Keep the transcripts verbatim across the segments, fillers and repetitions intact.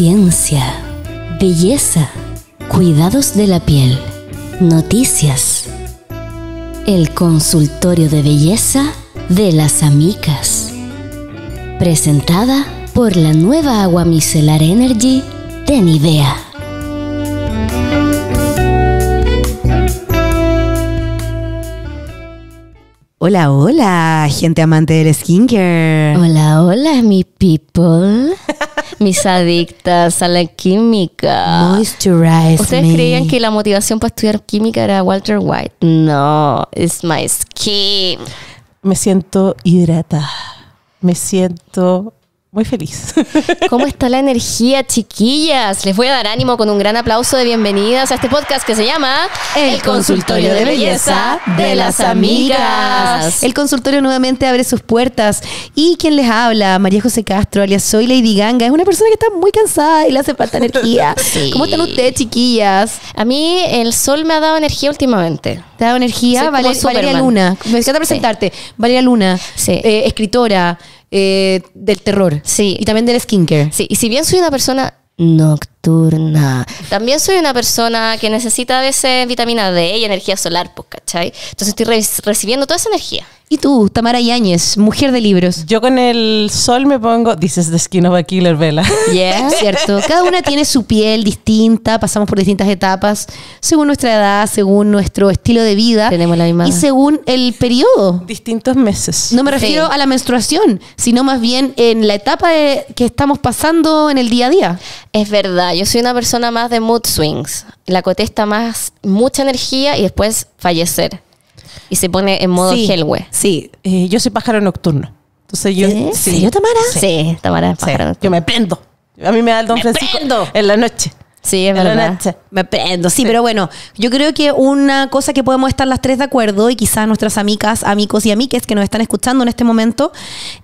ciencia, belleza, cuidados de la piel, noticias, el consultorio de belleza de las amigas, presentada por la nueva agua micelar Energy de Nivea. Hola, hola, gente amante del skincare. Hola, hola, mi people. Mis adictas a la química. Moisturize. ¿Ustedes me. creían que la motivación para estudiar química era Walter White? No, it's my skin. Me siento hidratada. Me siento muy feliz. ¿Cómo está la energía, chiquillas? Les voy a dar ánimo con un gran aplauso de bienvenidas a este podcast que se llama El, El Consultorio, Consultorio de Belleza de las Amigas. El consultorio nuevamente abre sus puertas. Y quien les habla, María José Castro, alias Soy Lady Gaga. Es una persona que está muy cansada y le hace falta energía. Sí. ¿Cómo están ustedes, chiquillas? A mí el sol me ha dado energía últimamente. Te ha dado energía. Valer Valeria Luna. Me encanta presentarte. Sí. Valeria Luna, sí. eh, escritora. Eh, del terror. Sí. Y también del skincare. Sí. Y si bien soy una persona nocturna, también soy una persona que necesita a veces vitamina D y energía solar, pues, ¿cachai? Entonces estoy re recibiendo toda esa energía. Y tú, Tamara Yáñez, mujer de libros. Yo con el sol me pongo This is the skin of a killer, Bella. Yeah, cierto. Cada una tiene su piel distinta, pasamos por distintas etapas, según nuestra edad, según nuestro estilo de vida. Tenemos la misma. Y según el periodo. Distintos meses. No me refiero sí. a la menstruación, sino más bien en la etapa de, que estamos pasando en el día a día. Es verdad, yo soy una persona más de mood swings. La Coté está más, mucha energía y después fallecer. Y se pone en modo Hellway. Sí, sí. Eh, yo soy pájaro nocturno. Entonces yo. ¿Sí? Sí. ¿Sí, yo Tamara? Sí, sí Tamara es pájaro sí. nocturno. Yo me prendo. A mí me da el don me Francisco prendo. en la noche. Sí, es verdad. Me prendo, sí, sí, pero bueno, yo creo que una cosa que podemos estar las tres de acuerdo, y quizás nuestras amigas, amigos y amigues que nos están escuchando en este momento,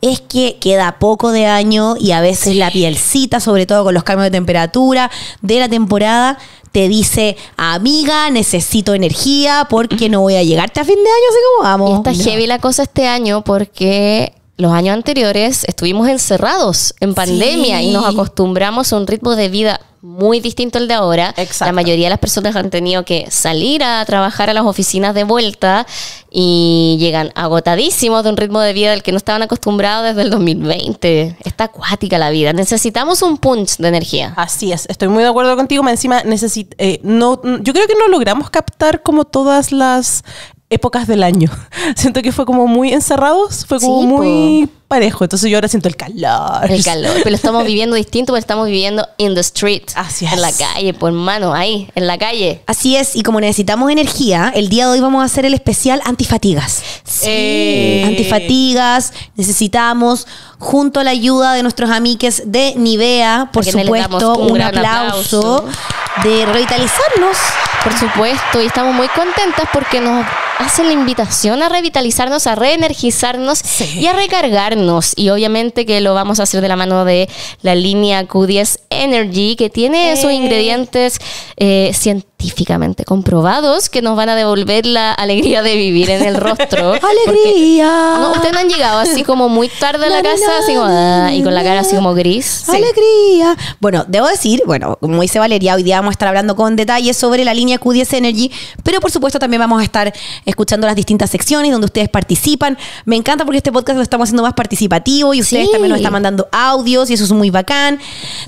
es que queda poco de año y a veces sí. la pielcita, sobre todo con los cambios de temperatura de la temporada, te dice, amiga, necesito energía porque no voy a llegarte a fin de año, así como vamos. Está no. heavy la cosa este año porque... Los años anteriores estuvimos encerrados en pandemia sí. y nos acostumbramos a un ritmo de vida muy distinto al de ahora. Exacto. La mayoría de las personas han tenido que salir a trabajar a las oficinas de vuelta y llegan agotadísimos de un ritmo de vida del que no estaban acostumbrados desde el dos mil veinte. Está acuática la vida. Necesitamos un punch de energía. Así es. Estoy muy de acuerdo contigo. Pero encima necesit eh, no, yo creo que no logramos captar como todas las... épocas del año. Siento que fue como muy encerrados, fue como sí, muy po. parejo. Entonces yo ahora siento el calor. El calor, pero lo estamos viviendo distinto, pero estamos viviendo in the street. Así es. En la calle, por mano, ahí, en la calle. Así es, y como necesitamos energía, el día de hoy vamos a hacer el especial antifatigas. Sí. Eh. Antifatigas, necesitamos, junto a la ayuda de nuestros amigues de Nivea, por Porque supuesto, un, un aplauso, aplauso de revitalizarnos. Por supuesto, y estamos muy contentas porque nos hacen la invitación a revitalizarnos, a reenergizarnos sí. y a recargarnos. Y obviamente que lo vamos a hacer de la mano de la línea Q diez Energy, que tiene eh. esos ingredientes eh, científicamente comprobados que nos van a devolver la alegría de vivir en el rostro. ¡Alegría! No, ustedes no han llegado así como muy tarde a la, la casa, la, así como, ah, y con la cara así como gris. Sí. ¡Alegría! Bueno, debo decir, bueno, como dice Valeria, hoy día vamos a estar hablando con detalles sobre la línea Q diez Energy, pero por supuesto también vamos a estar escuchando las distintas secciones donde ustedes participan. Me encanta porque este podcast lo estamos haciendo más participativo y ustedes sí. también nos están mandando audios y eso es muy bacán.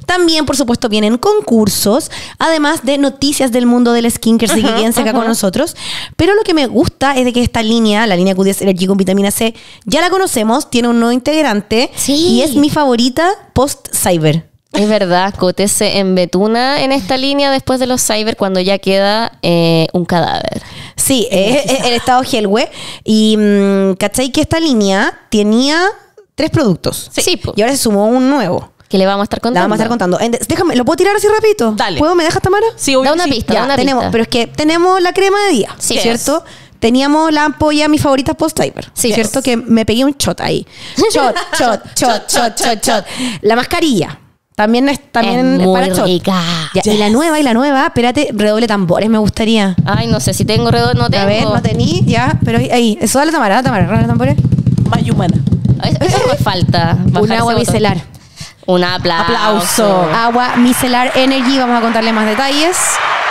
También, por supuesto, vienen concursos, además de noticias del mundo del skincare, así que quédense acá con nosotros. Pero lo que me gusta es de que esta línea, la línea Q diez Energy con vitamina C, ya la conocemos, tiene un nuevo integrante sí. y es mi favorita post-cyber. Es verdad, Coté se embetuna en esta línea después de los cyber cuando ya queda eh, un cadáver. Sí, eh, eh, el estado Helwe. Y mmm, ¿cachai que esta línea tenía tres productos? Sí. sí y ahora se sumó un nuevo. Que le vamos a estar contando. Le vamos a estar contando. En, déjame, ¿lo puedo tirar así rapidito? Dale. ¿Puedo? ¿Me dejas, Tamara? Sí, obvio. Da una sí. pista, ya, da una tenemos, pista. Pero es que tenemos la crema de día, sí, ¿cierto? Es. Teníamos la ampolla, mi favorita post-typer. Sí, ¿cierto? Es. Que me pegué un shot ahí. Shot, shot, shot, shot, shot, shot. La mascarilla. También es, también es muy para rica. Ya, yes. Y la nueva, y la nueva, espérate, redoble tambores, me gustaría. Ay, no sé, si tengo redoble, no tengo. A ver, no tení, ya, pero ahí, eso dale Tamara, Tamara, redoble tambores. Más humana. Eso me falta. Un agua micelar. Un aplauso. Aplauso. Agua Micelar Energy. Vamos a contarle más detalles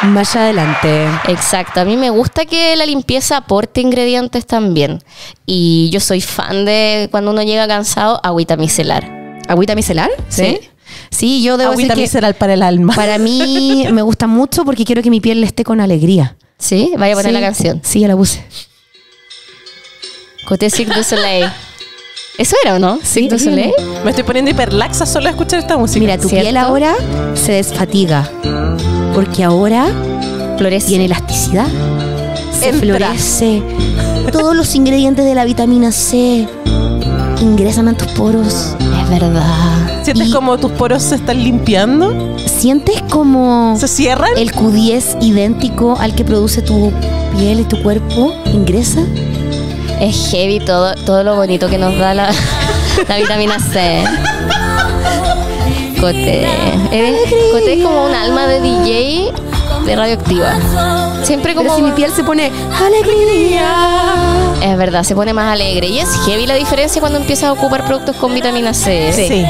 más adelante. Exacto. A mí me gusta que la limpieza aporte ingredientes también. Y yo soy fan de cuando uno llega cansado, agüita micelar. ¿Agüita micelar? Sí. ¿Sí? Sí, yo debo agüita decir que para el alma. Para mí me gusta mucho porque quiero que mi piel esté con alegría. ¿Sí? ¿Vaya a poner sí. la canción? Sí, ya la puse. Q diez Cirque du Soleil. ¿Eso era o no? Cirque du Soleil. Me estoy poniendo hiperlaxa solo a escuchar esta música. Mira, tu ¿cierto? Piel ahora se desfatiga porque ahora florece. Tiene elasticidad. Se Entra. Florece. Todos los ingredientes de la vitamina C ingresan a tus poros. Es verdad. ¿Sientes y como tus poros se están limpiando? ¿Sientes como se cierran? El Q diez idéntico al que produce tu piel y tu cuerpo ingresa. Es heavy todo, todo lo bonito que nos da la, la vitamina C. Cote. Cote es como un alma de D J de radioactiva. Siempre como... Pero si mi piel se pone alegría. Es verdad, se pone más alegre. Y es heavy la diferencia cuando empiezas a ocupar productos con vitamina C. Sí. sí.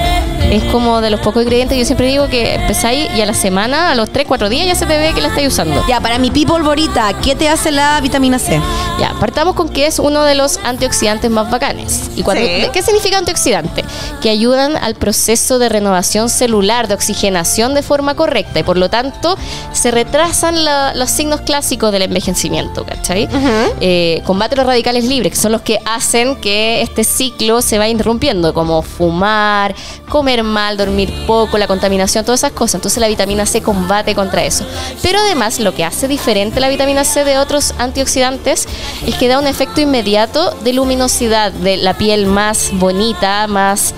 Es como de los pocos ingredientes. Yo siempre digo que empezáis y a la semana, a los tres, cuatro días ya se te ve que la estáis usando. Ya, para mi people Borita, ¿qué te hace la vitamina C? Ya, partamos con que es uno de los antioxidantes más bacanes. ¿Y cuando, sí. ¿Qué significa antioxidante? Que ayudan al proceso de renovación celular, de oxigenación de forma correcta. Y por lo tanto, se retrasan la, los signos clásicos del envejecimiento, ¿cachai? Uh-huh. eh, combate los radicales libres, que son los que hacen que este ciclo se vaya interrumpiendo, como fumar, comer mal, dormir poco, la contaminación, todas esas cosas. Entonces la vitamina C combate contra eso. Pero además lo que hace diferente la vitamina C de otros antioxidantes es que da un efecto inmediato de luminosidad, de la piel más bonita, más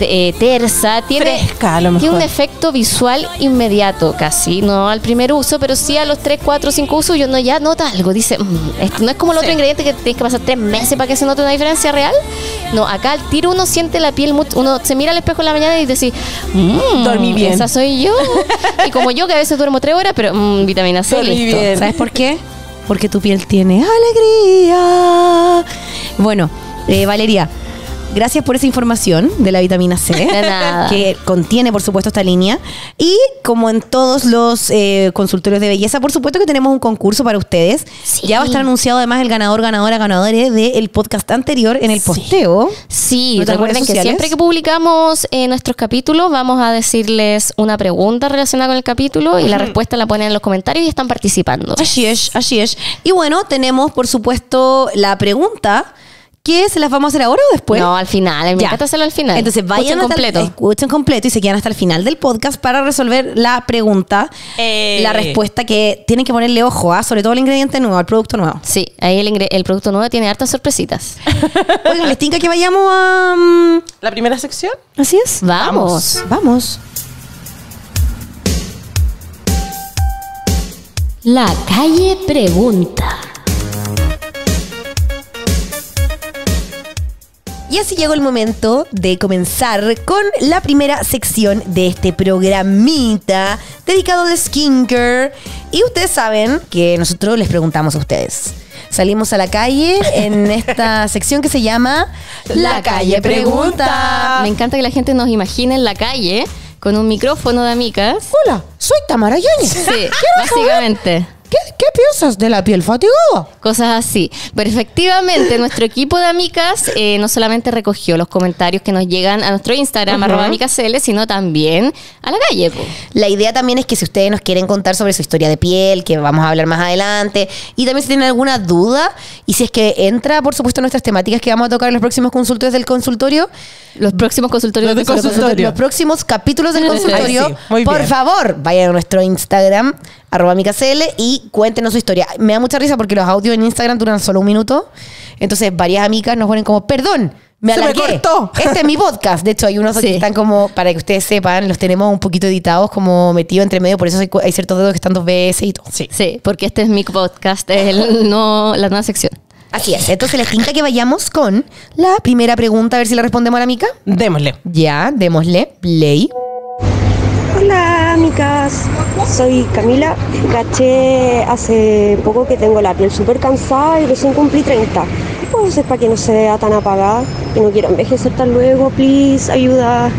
eh, tersa, tiene, fresca, a lo mejor. Tiene un efecto visual inmediato casi, no al primer uso, pero sí a los tres, cuatro, cinco usos yo no, ya nota algo, dice, mmm, esto no es como el otro sí. ingrediente que tienes que pasar tres meses para que se note una diferencia real. No, acá al tiro uno siente la piel, uno se mira al espejo en la mañana y decís, mmm, dormí bien, esa soy yo. Y como yo que a veces duermo tres horas, pero mmm, vitamina C, dormí listo. Bien. ¿Sabes por qué? Porque tu piel tiene alegría. Bueno, eh, Valeria, gracias por esa información de la vitamina C, de nada. Que contiene, por supuesto, esta línea. Y como en todos los eh, consultorios de belleza, por supuesto que tenemos un concurso para ustedes. Sí. Ya va a estar anunciado además el ganador, ganadora, ganadores del podcast anterior en el posteo. Sí, sí. Recuerden que siempre que publicamos eh, nuestros capítulos vamos a decirles una pregunta relacionada con el capítulo y uh-huh. la respuesta la ponen en los comentarios y están participando. Así es, así es. Y bueno, tenemos, por supuesto, la pregunta... ¿Qué? ¿Se las vamos a hacer ahora o después? No, al final. Me ya. encanta hacerlo al final. Entonces vayan hasta completo. El, escuchen completo y se quedan hasta el final del podcast para resolver la pregunta, eh. la respuesta que tienen que ponerle ojo a, ¿eh? sobre todo el ingrediente nuevo, al producto nuevo. Sí, ahí el, el producto nuevo tiene hartas sorpresitas. Oigan, ¿les tinca que vayamos a... Um... ¿La primera sección? Así es. Vamos. Vamos. La calle pregunta. Y así llegó el momento de comenzar con la primera sección de este programita dedicado al skincare. Y ustedes saben que nosotros les preguntamos a ustedes. Salimos a la calle en esta sección que se llama La, la calle, calle pregunta. pregunta. Me encanta que la gente nos imagine en la calle con un micrófono de amigas. Hola, soy Tamara Yáñez. Sí, básicamente. ¿Qué, ¿Qué piensas de la piel fatigada? Cosas así. Pero efectivamente, nuestro equipo de amigas eh, no solamente recogió los comentarios que nos llegan a nuestro Instagram, uh-huh. arroba amicasl, sino también a la calle. Po. La idea también es que si ustedes nos quieren contar sobre su historia de piel, que vamos a hablar más adelante, y también si tienen alguna duda, y si es que entra, por supuesto, nuestras temáticas que vamos a tocar en los próximos consultorios del consultorio, los próximos consultorios los del consultorio. consultorio, los próximos capítulos del consultorio, sí, muy bien. Por favor, vayan a nuestro Instagram, arroba amicasl, y cuéntenos su historia. Me da mucha risa porque los audios en Instagram duran solo un minuto. Entonces varias amigas nos ponen como, perdón, me alargué. Se me cortó. Este es mi podcast. De hecho hay unos sí. que están como, para que ustedes sepan, los tenemos un poquito editados, como metido entre medio. Por eso hay ciertos dedos que están dos veces y todo. Sí, sí, porque este es mi podcast, es el, no, la nueva sección. Así es. Entonces les tinca que vayamos con la primera pregunta, a ver si la respondemos a la mica. Démosle. Ya, démosle play. Hola amigas, soy Camila, caché hace poco que tengo la piel súper cansada y recién cumplí treinta, entonces para que no se vea tan apagada y no quiero envejecer tan luego, please, ayuda.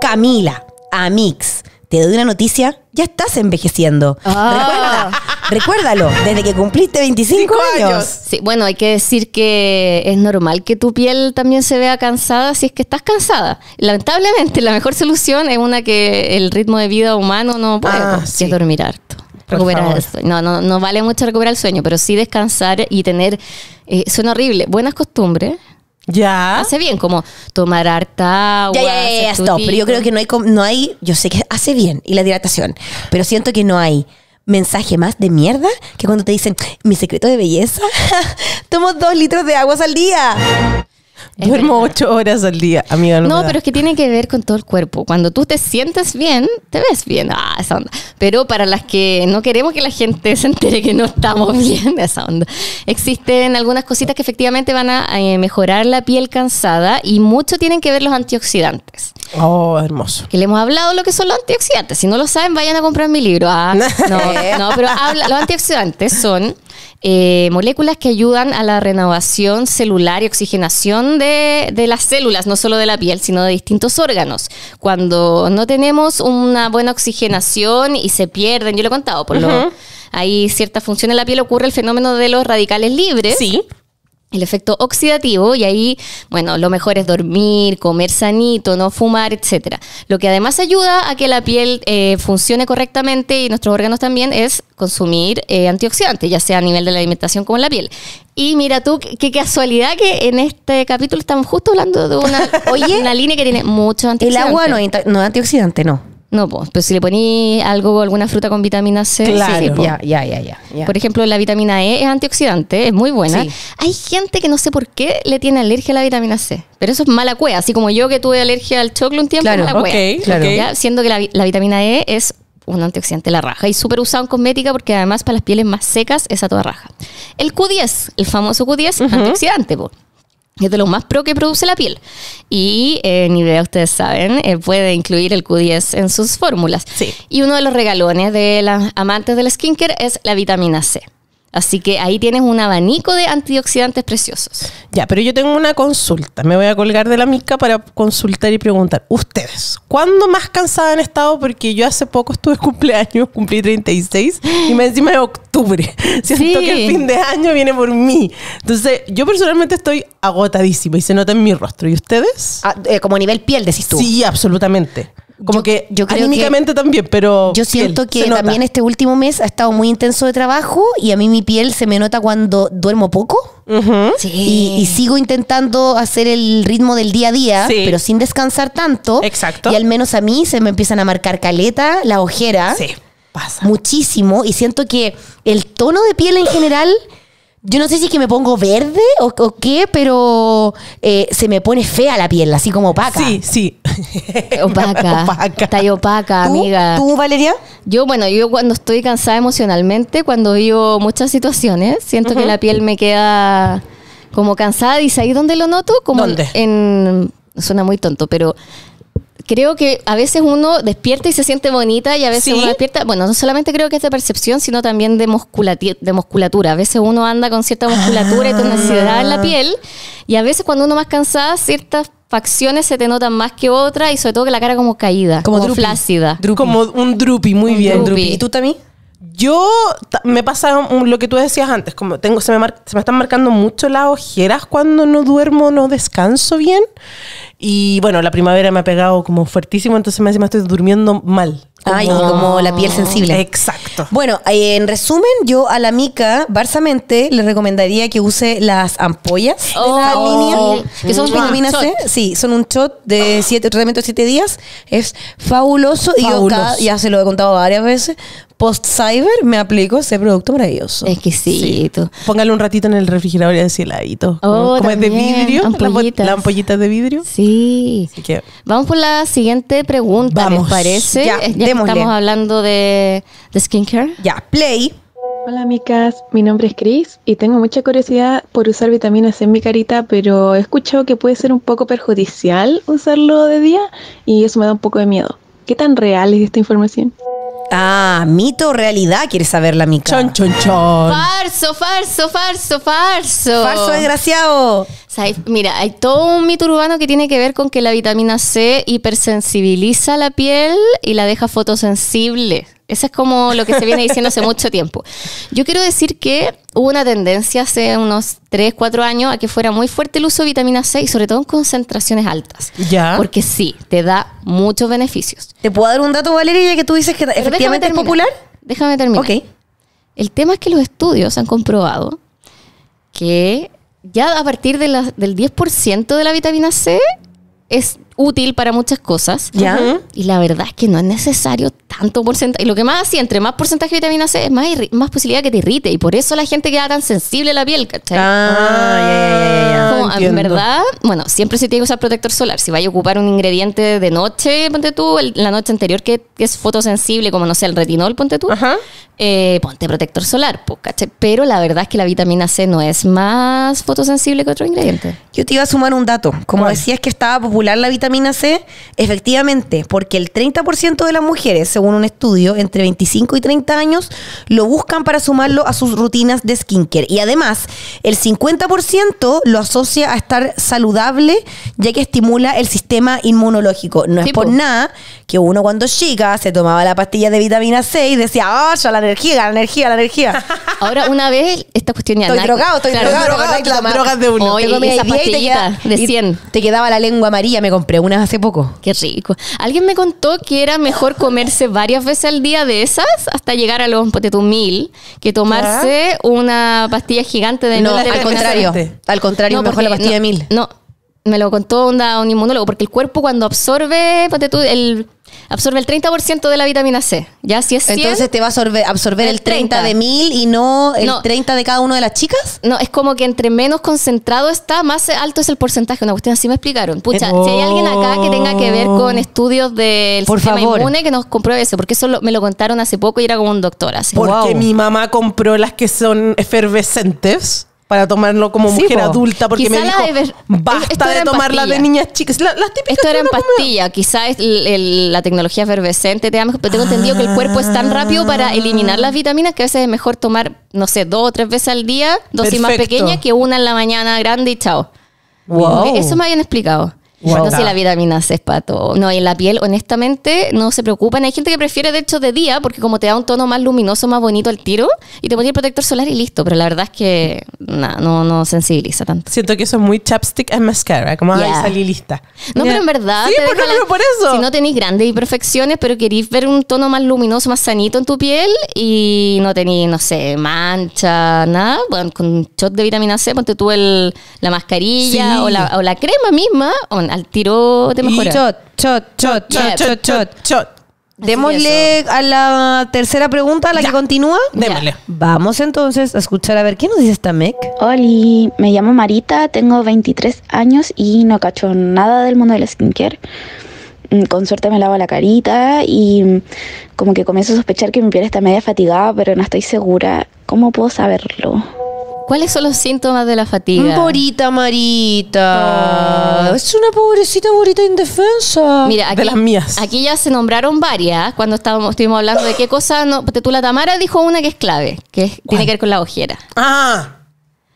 Camila, Amix, te doy una noticia, ya estás envejeciendo. Ah. Recuerda, recuérdalo, desde que cumpliste veinticinco años. Sí, bueno, hay que decir que es normal que tu piel también se vea cansada si es que estás cansada. Lamentablemente, la mejor solución es una que el ritmo de vida humano no puede, ah, sí. que es dormir harto. Recuperar el sueño. No, no, no vale mucho recuperar el sueño, pero sí descansar y tener, eh, suena horrible, buenas costumbres. Ya. Hace bien, como tomar harta agua. Ya, ya, ya, stop. Pero yo creo que no hay, no hay, yo sé que hace bien y la dilatación, pero siento que no hay mensaje más de mierda que cuando te dicen, mi secreto de belleza, tomo dos litros de agua al día. Duermo ocho horas al día, amiga. No, no pero es que tiene que ver con todo el cuerpo. Cuando tú te sientes bien, te ves bien. Ah, esa onda. Pero para las que no queremos que la gente se entere que no estamos bien, esa onda. Existen algunas cositas que efectivamente van a eh, mejorar la piel cansada y mucho tienen que ver los antioxidantes. Oh, hermoso. Que le hemos hablado lo que son los antioxidantes. Si no lo saben, vayan a comprar mi libro. Ah, no, no, pero habla, los antioxidantes son... Eh, moléculas que ayudan a la renovación celular y oxigenación de, de las células, no solo de la piel, sino de distintos órganos. Cuando no tenemos una buena oxigenación y se pierden, yo lo he contado, por lo, hay cierta función en la piel, ocurre el fenómeno de los radicales libres. Sí. El efecto oxidativo, y ahí, bueno, lo mejor es dormir, comer sanito, no fumar, etcétera. Lo que además ayuda a que la piel eh, funcione correctamente y nuestros órganos también es consumir eh, antioxidantes, ya sea a nivel de la alimentación como en la piel. Y mira tú, qué casualidad que en este capítulo estamos justo hablando de una, oye, una línea que tiene muchos antioxidantes. El agua no es no antioxidante, no. No, pues, pero si le ponís algo, alguna fruta con vitamina C. Claro, sí, ya, ya, ya, ya, ya. Por ejemplo, la vitamina E es antioxidante, es muy buena. Sí. Hay gente que no sé por qué le tiene alergia a la vitamina C, pero eso es mala cueva. Así como yo que tuve alergia al choclo un tiempo, claro, mala cueva. Okay, claro. Ya, siendo que la, la vitamina E es un antioxidante de la raja y súper usado en cosmética porque además para las pieles más secas es a toda raja. El Q diez, el famoso Q diez, uh-huh. antioxidante, pues. Es de los más pro que produce la piel. Y eh, Nivea, ustedes saben, eh, puede incluir el Q diez en sus fórmulas. Sí. Y uno de los regalones de las amantes del skincare es la vitamina C. Así que ahí tienes un abanico de antioxidantes preciosos. Ya, pero yo tengo una consulta. Me voy a colgar de la mica para consultar y preguntar. Ustedes, ¿cuándo más cansada han estado? Porque yo hace poco estuve cumpleaños, cumplí treinta y seis y me encima de octubre. Siento sí. que el fin de año viene por mí. Entonces, yo personalmente estoy agotadísima y se nota en mi rostro. ¿Y ustedes? Ah, eh, como a nivel piel, decís tú. Sí, absolutamente. Como yo, que yo creo anímicamente que, también, pero... Yo siento piel, que también este último mes ha estado muy intenso de trabajo y a mí mi piel se me nota cuando duermo poco. Uh-huh. Sí. Y, y sigo intentando hacer el ritmo del día a día, sí. pero sin descansar tanto. Exacto. Y al menos a mí se me empiezan a marcar caleta, la ojera. Sí, pasa. Muchísimo. Y siento que el tono de piel en general... Yo no sé si es que me pongo verde o, o qué, pero eh, se me pone fea la piel, así como opaca. Sí, sí. Opaca. opaca. Está ahí opaca, ¿Tú? amiga. ¿Tú, Valeria? Yo, bueno, yo cuando estoy cansada emocionalmente, cuando vivo muchas situaciones, siento uh-huh. que la piel me queda como cansada. ¿Y ahí dónde lo noto? Como ¿Dónde? En, suena muy tonto, pero... Creo que a veces uno despierta y se siente bonita y a veces ¿Sí? uno despierta... Bueno, no solamente creo que es de percepción, sino también de, de musculatura. A veces uno anda con cierta musculatura ah. y tonacidad en la piel y a veces cuando uno más cansada ciertas facciones se te notan más que otras y sobre todo que la cara como caída, como, como droopy, flácida. Droopy. Como un droopy, muy un bien. Droopy. ¿Y tú también? Yo, me pasa lo que tú decías antes, como tengo se me, mar, se me están marcando mucho las ojeras cuando no duermo, no descanso bien. Y bueno, la primavera me ha pegado como fuertísimo, entonces me encima estoy durmiendo mal. Como... Ay, como la piel sensible. Exacto. Bueno, en resumen, yo a la Mica, barsamente, le recomendaría que use las ampollas oh, de la oh, línea. Que son vitamina C. Sí, son un shot de siete, tratamiento de siete días. Es fabuloso. fabuloso. Y yo cada, ya se lo he contado varias veces. Post-cyber me aplico ese producto maravilloso. Exquisito. Sí. Póngale un ratito en el refrigerador y así heladito. Oh, como es de vidrio. Ampollitas. La, la ampollita de vidrio. Sí. Así que, vamos por la siguiente pregunta, vamos, ¿les parece? Ya, ya démosle. Estamos hablando de, de skincare. Ya, play. Hola, amigas. Mi nombre es Chris y tengo mucha curiosidad por usar vitamina C en mi carita, pero he escuchado que puede ser un poco perjudicial usarlo de día y eso me da un poco de miedo. ¿Qué tan real es esta información? Ah, mito o realidad, quieres saber la mica. Chon, chon, chon. Farso, farso, farso, farso. Farso desgraciado. ¿Sabes? Mira, hay todo un mito urbano que tiene que ver con que la vitamina C hipersensibiliza la piel y la deja fotosensible. Eso es como lo que se viene diciendo hace mucho tiempo. Yo quiero decir que hubo una tendencia hace unos tres, cuatro años a que fuera muy fuerte el uso de vitamina C y sobre todo en concentraciones altas. ¿Ya? Porque sí, te da muchos beneficios. ¿Te puedo dar un dato, Valeria, ya que tú dices que Pero efectivamente es popular? Déjame terminar. Ok. El tema es que los estudios han comprobado que ya a partir de la, del diez por ciento de la vitamina C es útil para muchas cosas. ¿Ya? Uh-huh. Y la verdad es que no es necesario tanto porcentaje. Y lo que más hacía, entre más porcentaje de vitamina C, es más, más posibilidad que te irrite. Y por eso la gente queda tan sensible a la piel, ¿cachai? Ah, ya, ya, ya. En verdad, bueno, siempre se tiene que usar protector solar. Si vaya a ocupar un ingrediente de noche, ponte tú, el, la noche anterior que, que es fotosensible, como no sé, el retinol, ponte tú, uh-huh. eh, ponte protector solar, pues, ¿cachai? Pero la verdad es que la vitamina C no es más fotosensible que otro ingrediente. Yo te iba a sumar un dato. Como bueno. decías que estaba popular la vitamina vitamina C, efectivamente, porque el treinta por ciento de las mujeres, según un estudio, entre veinticinco y treinta años, lo buscan para sumarlo a sus rutinas de skincare. Y además, el cincuenta por ciento lo asocia a estar saludable, ya que estimula el sistema inmunológico. No es por nada que uno cuando chica se tomaba la pastilla de vitamina C y decía, ¡ah, oh, ya la energía, la energía, la energía! Ahora, una vez, esta cuestión ya... Estoy drogado, estoy claro, drogado, drogado, drogado, drogado, las drogas de uno. Oye, esa pastillita de cien. Te quedaba la lengua amarilla, me compré unas hace poco. Qué rico. Alguien me contó que era mejor comerse varias veces al día de esas hasta llegar a los potetumil que tomarse ¿Ah? una pastilla gigante de no, mil. Al contrario. Al contrario, no, mejor la pastilla no, de mil. No, me lo contó onda, un inmunólogo, porque el cuerpo cuando absorbe, ponte tú, el... absorbe el treinta por ciento de la vitamina C. Ya si es cien, entonces te va a absorber, absorber el treinta de mil y no el no, treinta de cada una de las chicas. No, es como que entre menos concentrado está, más alto es el porcentaje. Una cuestión así me explicaron. Pucha, oh. si hay alguien acá que tenga que ver con estudios del Por sistema favor. inmune, que nos compruebe eso, porque eso lo, me lo contaron hace poco y era como un doctor. Así. Porque wow. mi mamá compró las que son efervescentes. Para tomarlo como sí, mujer po. adulta, porque quizá me dijo, basta de tomarla de niñas chicas. La, las típicas Esto era en pastilla. Comía. Quizá es el, el, la tecnología efervescente te da mejor, pero tengo ah. entendido que el cuerpo es tan rápido para eliminar las vitaminas que a veces es mejor tomar, no sé, dos o tres veces al día, dosis Perfecto. más pequeña que una en la mañana grande y chao. Wow. Eso me habían explicado. Wow. No sé si la vitamina C es para todo. No, en la piel, honestamente, no se preocupan. Hay gente que prefiere, de hecho, de día, porque como te da un tono más luminoso, más bonito al tiro, y te pones el protector solar y listo. Pero la verdad es que nah, no, no sensibiliza tanto. Siento que eso es muy chapstick and mascara, como yeah. ahí salí lista. No, yeah. pero en verdad... Sí, por, la, por eso. Si no tenés grandes imperfecciones, pero querís ver un tono más luminoso, más sanito en tu piel, y no tenés, no sé, mancha, nada, bueno, con un shot de vitamina C, ponte tú el, la mascarilla sí. o, la, o la crema misma, o al tiro te mejora. Shot, shot, shot, yeah. shot, shot, shot, shot. Démosle a la tercera pregunta, a la ya. que continúa. Démosle. Vamos entonces a escuchar a ver qué nos dice esta Mec. Oli, me llamo Marita, tengo veintitrés años y no cacho nada del mundo del skincare. Con suerte me lavo la carita y como que comienzo a sospechar que mi piel está media fatigada, pero no estoy segura. ¿Cómo puedo saberlo? ¿Cuáles son los síntomas de la fatiga? Porita Marita. Oh. Es una pobrecita Marita indefensa. Mira, aquí, de las mías. Aquí ya se nombraron varias cuando estábamos, estuvimos hablando de qué cosa. No, tú, la Tamara dijo una que es clave, que es, tiene que ver con la ojera. Ah.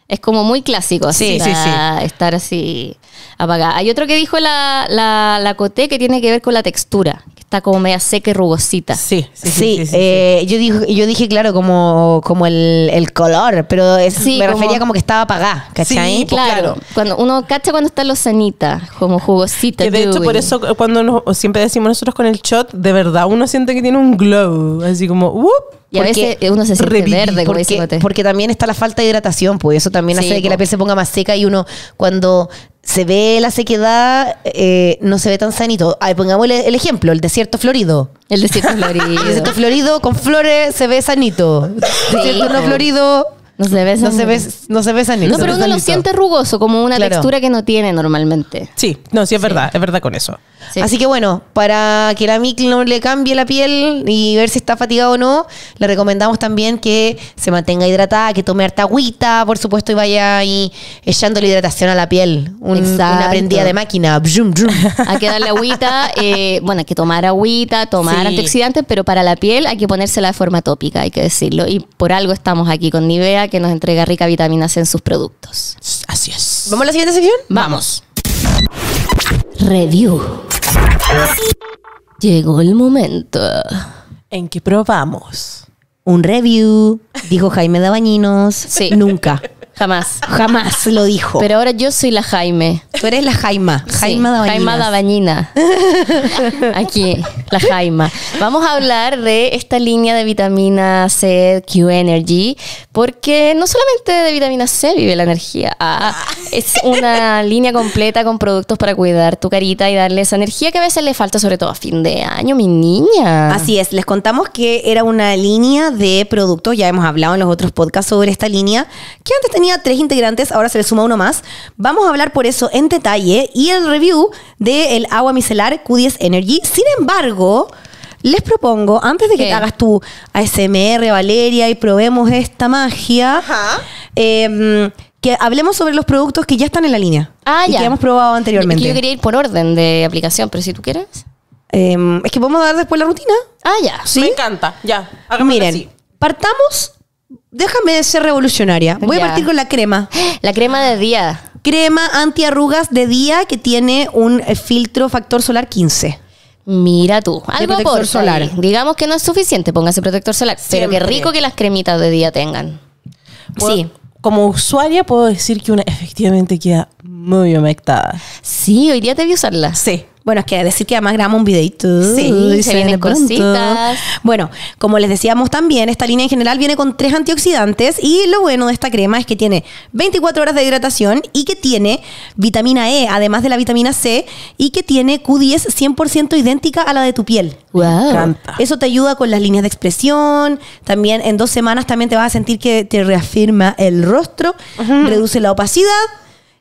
Es como muy clásico así, sí, sí, sí. estar así apagada. Hay otro que dijo la, la, la Coté que tiene que ver con la textura. Como media seca y rugosita. Sí, sí, sí. sí, sí, sí, eh, sí. Yo, dijo, yo dije, claro, como, como el, el color, pero es, sí, me como, refería como que estaba apagada, ¿cachai? Sí, claro. claro. Cuando uno cacha cuando está lozanita, como jugosita. Que de hecho, por eso, cuando nos, siempre decimos nosotros con el shot, de verdad uno siente que tiene un glow, así como, ¡wup! Y a veces uno se siente reviví, verde, como porque, dice, porque también está la falta de hidratación, pues eso también sí, hace po. que la piel se ponga más seca y uno, cuando se ve la sequedad, eh, no se ve tan sanito. Ay, pongamos el, el ejemplo, el desierto florido. El desierto florido. El desierto florido con flores se ve sanito. Sí. Desierto no florido... No se besan. No se, bes, no se besan ni. No, pero uno lo siente rugoso, como una claro. textura que no tiene normalmente. Sí, no, sí es sí. verdad, es verdad con eso. Sí. Así que bueno, para que la mic no le cambie la piel y ver si está fatigado o no, le recomendamos también que se mantenga hidratada, que tome harta agüita, por supuesto, y vaya ahí echando la hidratación a la piel. Un, una prendida de máquina. Brum, brum. Hay que darle agüita, eh, bueno, hay que tomar agüita, tomar sí. antioxidantes, pero para la piel hay que ponérsela de forma tópica, hay que decirlo. Y por algo estamos aquí con Nivea, que nos entrega rica vitamina C en sus productos. Así es. ¿Vamos a la siguiente sección? Vamos. Review. Llegó el momento en que probamos un review, dijo Jaime Dabañinos. Sí. Nunca. Jamás. Jamás lo dijo. Pero ahora yo soy la Jaime. Tú eres la Jaima. Jaima sí, Dabañina. Jaima Dabañina. Aquí, la Jaima. Vamos a hablar de esta línea de vitamina C, Q Energy, porque no solamente de vitamina C vive la energía. Ah, es una línea completa con productos para cuidar tu carita y darle esa energía que a veces le falta, sobre todo a fin de año, mi niña. Así es. Les contamos que era una línea de productos. Ya hemos hablado en los otros podcasts sobre esta línea, que antes tenía tres integrantes, ahora se le suma uno más. Vamos a hablar por eso en detalle y el review del agua micelar Q diez Energy. Sin embargo, les propongo, antes de que ¿Qué? hagas tu A S M R, Valeria, y probemos esta magia, ajá. Eh, que hablemos sobre los productos que ya están en la línea ah, y ya. que hemos probado anteriormente. Yo quería ir por orden de aplicación, pero si tú quieres. Eh, es que podemos dar después la rutina. Ah, ya. ¿Sí? Me encanta, ya. Miren, así. partamos... Déjame ser revolucionaria. Voy yeah. a partir con la crema. La crema de día. Crema antiarrugas de día que tiene un filtro factor solar quince. Mira tú. Algo por solar. Digamos que no es suficiente, póngase protector solar. Siempre. Pero qué rico que las cremitas de día tengan. Bueno, sí. Como usuaria puedo decir que una efectivamente queda muy humectada. Sí, hoy día te vi usarla. Sí. Bueno, es que decir que además grabamos un videito. Sí, se vienen cositas. Bueno, como les decíamos también, esta línea en general viene con tres antioxidantes y lo bueno de esta crema es que tiene veinticuatro horas de hidratación y que tiene vitamina E, además de la vitamina C, y que tiene Q diez cien por ciento idéntica a la de tu piel. Wow. Me encanta. Eso te ayuda con las líneas de expresión. También en dos semanas también te vas a sentir que te reafirma el rostro, uh-huh. reduce la opacidad.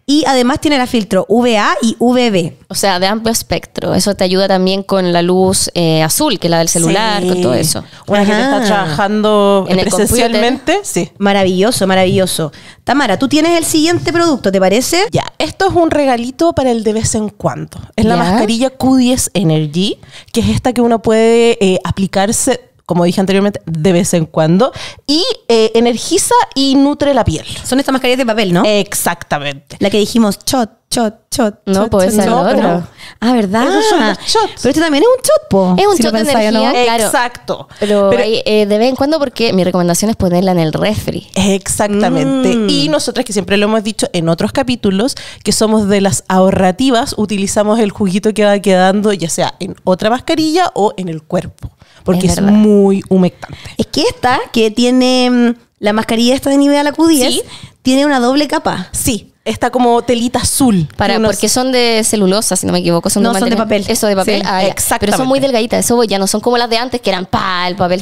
Y además tiene el filtro V A y V B. O sea, de amplio espectro. Eso te ayuda también con la luz eh, azul, que es la del celular, sí. con todo eso. Una Ajá. que está trabajando en presencialmente. El sí. Maravilloso, maravilloso. Tamara, tú tienes el siguiente producto, ¿te parece? Ya, esto es un regalito para el de vez en cuando. Es la ¿Ya? mascarilla Q diez Energy, que es esta que uno puede eh, aplicarse, como dije anteriormente, de vez en cuando. Y eh, energiza y nutre la piel. Son estas mascarillas de papel, ¿no? Exactamente. La que dijimos, shot, shot, shot. No, pues esa es la otra. Ah, ¿verdad? Esos son los shots. Pero este también es un shot, po. Es un si shot de energía, ¿no? Claro. Exacto. Pero, Pero hay, eh, de vez en cuando, porque mi recomendación es ponerla en el refri. Exactamente. Mm. Y nosotras, que siempre lo hemos dicho en otros capítulos, que somos de las ahorrativas, utilizamos el juguito que va quedando, ya sea en otra mascarilla o en el cuerpo. Porque es, es muy humectante. Es que esta, que tiene la mascarilla esta de Nivea, la Q diez, ¿sí? tiene una doble capa. Sí, está como telita azul. Para, unos... Porque son de celulosa, si no me equivoco. Son no, de son de papel. Eso de papel. Sí, ah, exactamente. Pero son muy delgaditas, eso ya no son como las de antes, que eran pa el papel.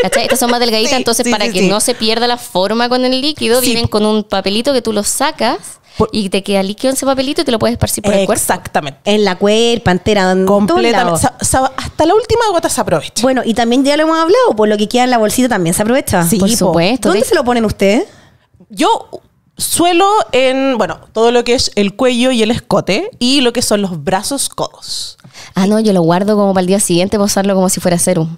¿Cachai? Estas son más delgaditas, sí, entonces sí, para sí, que sí. no se pierda la forma con el líquido, sí. vienen con un papelito que tú lo sacas. Por, y te queda líquido en ese papelito y te lo puedes esparcir por el cuerpo. Exactamente. En la cuerpa, entera, completamente. Sa, sa, hasta la última gota se aprovecha. Bueno, y también ya lo hemos hablado, por lo que queda en la bolsita también se aprovecha. Sí, por supuesto. ¿Dónde se lo ponen ustedes? Yo suelo en, bueno, todo lo que es el cuello y el escote y lo que son los brazos, codos. Ah, no, yo lo guardo como para el día siguiente, para usarlo como si fuera serum.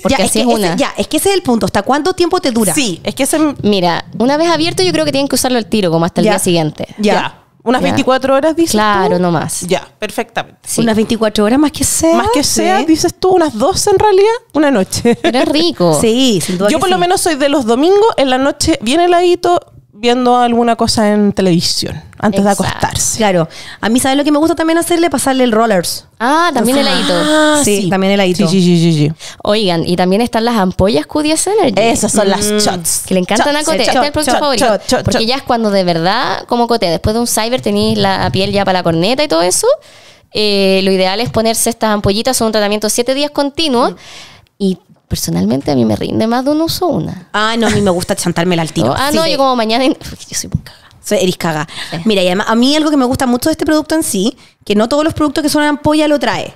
Porque ya, así es, que es una. Ese, ya, es que ese es el punto. ¿Hasta cuánto tiempo te dura? Sí, es que ese... Mira, una vez abierto yo creo que tienen que usarlo al tiro, como hasta el ya, día siguiente. Ya. ya. Unas ya. veinticuatro horas, dices claro, tú. Claro, no más. Ya, perfectamente. Sí. Unas veinticuatro horas más que sea. Más que sea, sí. dices tú, unas doce en realidad, una noche. Pero es rico. Sí, sin duda. Yo por sí. lo menos soy de los domingos, en la noche bien heladito, viendo alguna cosa en televisión antes Exacto. de acostarse. Claro. A mí, ¿sabes lo que me gusta también hacerle? Pasarle el rollers. Ah, también Entonces, heladito. Ah, sí, sí, también heladito. Sí, sí, sí, sí. Oigan, y también están las ampollas Q diez Energy. Esas son mm. las shots. Que le encantan shots, a Coté. Este es el producto shot, favorito. Shot, shot, porque shot. ya es cuando de verdad, como Coté, después de un cyber tenéis la piel ya para la corneta y todo eso. Eh, lo ideal es ponerse estas ampollitas. Son un tratamiento de siete días continuo. Mm. Y personalmente a mí me rinde más de un uso una. Ah, no, a mí me gusta chantármela al tiro. No, ah, sí, no, te... yo como mañana... En... Yo soy un caga. Eres caga. Sí. Mira, y además, a mí algo que me gusta mucho de este producto en sí, que no todos los productos que son en ampolla lo trae,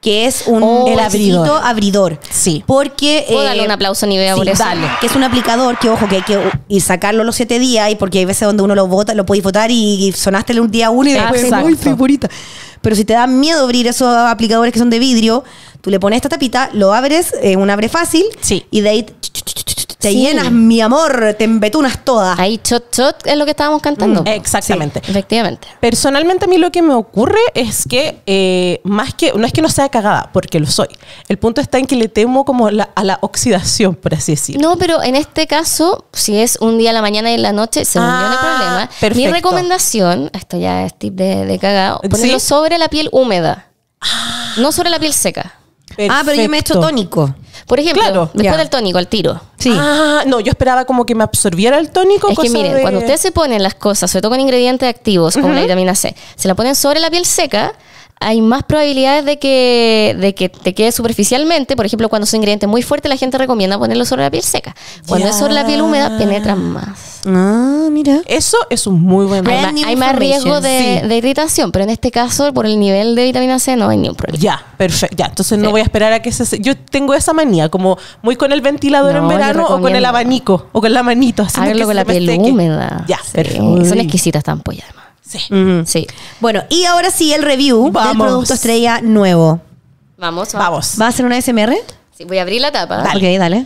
que es un oh, el abridor. abridor. Sí. Porque... Puedo eh, darle un aplauso a Nivea sí, por eso. Dale. Que es un aplicador que, ojo, que hay que ir sacarlo los siete días, y porque hay veces donde uno lo bota, lo podéis botar y, y sonaste un día uno y después, muy figurita. Pero si te da miedo abrir esos aplicadores que son de vidrio, tú le pones esta tapita, lo abres, eh, un abre fácil, sí, y de ahí... Te sí. llenas, mi amor, te embetunas todas. Ahí, chot, chot, es lo que estábamos cantando. Mm, exactamente. Sí, efectivamente. Personalmente, a mí lo que me ocurre es que, eh, más que, no es que no sea cagada, porque lo soy. El punto está en que le temo como la, a la oxidación, por así decirlo. No, pero en este caso, si es un día a la mañana y en la noche, se me unió el problema. Perfecto. Mi recomendación, esto ya es tip de, de cagada, ponerlo ¿sí? sobre la piel húmeda. Ah. No sobre la piel seca. Perfecto. Ah, pero yo me he hecho tónico. Por ejemplo, claro, después ya. del tónico, al tiro. Sí. Ah, no, yo esperaba como que me absorbiera el tónico. Es cosa que miren, de... cuando ustedes se ponen las cosas, sobre todo con ingredientes activos, como uh-huh. la vitamina C, se la ponen sobre la piel seca, hay más probabilidades de que, de que te quede superficialmente. Por ejemplo, cuando son ingredientes muy fuertes, la gente recomienda ponerlo sobre la piel seca. Cuando yeah. es sobre la piel húmeda, penetran más. Ah, mira. Eso es un muy buen problema. Hay, hay más riesgo de, sí. de irritación, pero en este caso, por el nivel de vitamina C, no hay ningún problema. Ya, perfecto. Ya, entonces sí. no voy a esperar a que se... Yo tengo esa manía, como muy con el ventilador no, en verano o con el abanico o con la manito. Háganlo con la piel teque. húmeda. Ya, sí. perfecto. Son exquisitas estas ampollas, además. Sí. Mm-hmm. sí. Bueno, y ahora sí el review Vamos. del producto estrella nuevo. Vamos, vamos. ¿Vas a hacer una A S M R? Sí, voy a abrir la tapa. Dale. Ok, dale.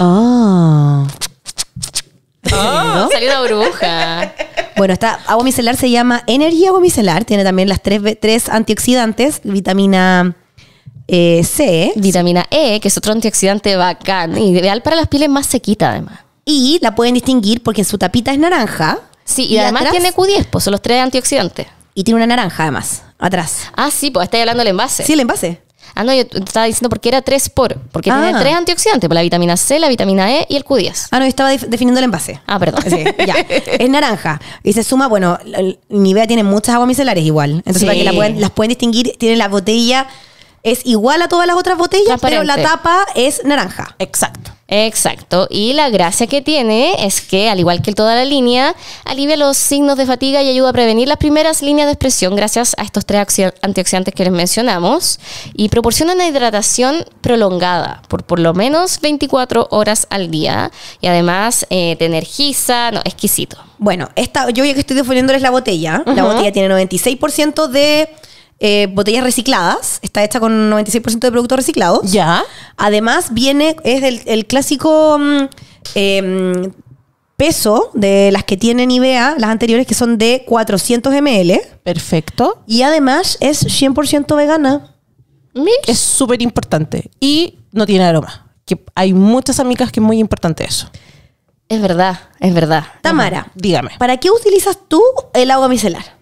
Oh. Oh, salió una burbuja. Bueno, esta agua micelar se llama Energy Agua Micelar. Tiene también las tres, tres antioxidantes, vitamina... Eh, C. Vitamina E, que es otro antioxidante bacán, ideal para las pieles más sequitas además. Y la pueden distinguir porque su tapita es naranja. Sí, y, y además atrás, tiene Q diez, pues son los tres antioxidantes. Y tiene una naranja además, atrás. Ah, sí, pues estáis hablando del envase. Sí, el envase. Ah, no, yo estaba diciendo porque era tres por, porque ah. tiene tres antioxidantes, por la vitamina C, la vitamina E y el Q diez. Ah, no, yo estaba definiendo el envase. Ah, perdón. Sí, ya. Es naranja. Y se suma, bueno, Nivea tiene muchas aguas micelares igual. Entonces sí. para que la pueden, las pueden distinguir, tiene la botella... Es igual a todas las otras botellas, pero la tapa es naranja. Exacto. Exacto. Y la gracia que tiene es que, al igual que toda la línea, alivia los signos de fatiga y ayuda a prevenir las primeras líneas de expresión gracias a estos tres antioxidantes que les mencionamos. Y proporciona una hidratación prolongada por por lo menos veinticuatro horas al día. Y además eh, te energiza. No, exquisito. Bueno, esta, yo ya que estoy definiéndoles la botella. Uh-huh. La botella tiene noventa y seis por ciento de... Eh, botellas recicladas, está hecha con noventa y seis por ciento de productos reciclados. Ya. Además, viene, es el, el clásico eh, peso de las que tiene Nivea, las anteriores, que son de cuatrocientos mililitros. Perfecto. Y además es cien por ciento vegana. ¿Mish? Es súper importante. Y no tiene aroma. Que hay muchas amigas que es muy importante eso. Es verdad, es verdad. Tamara, Ajá. dígame. ¿Para qué utilizas tú el agua micelar?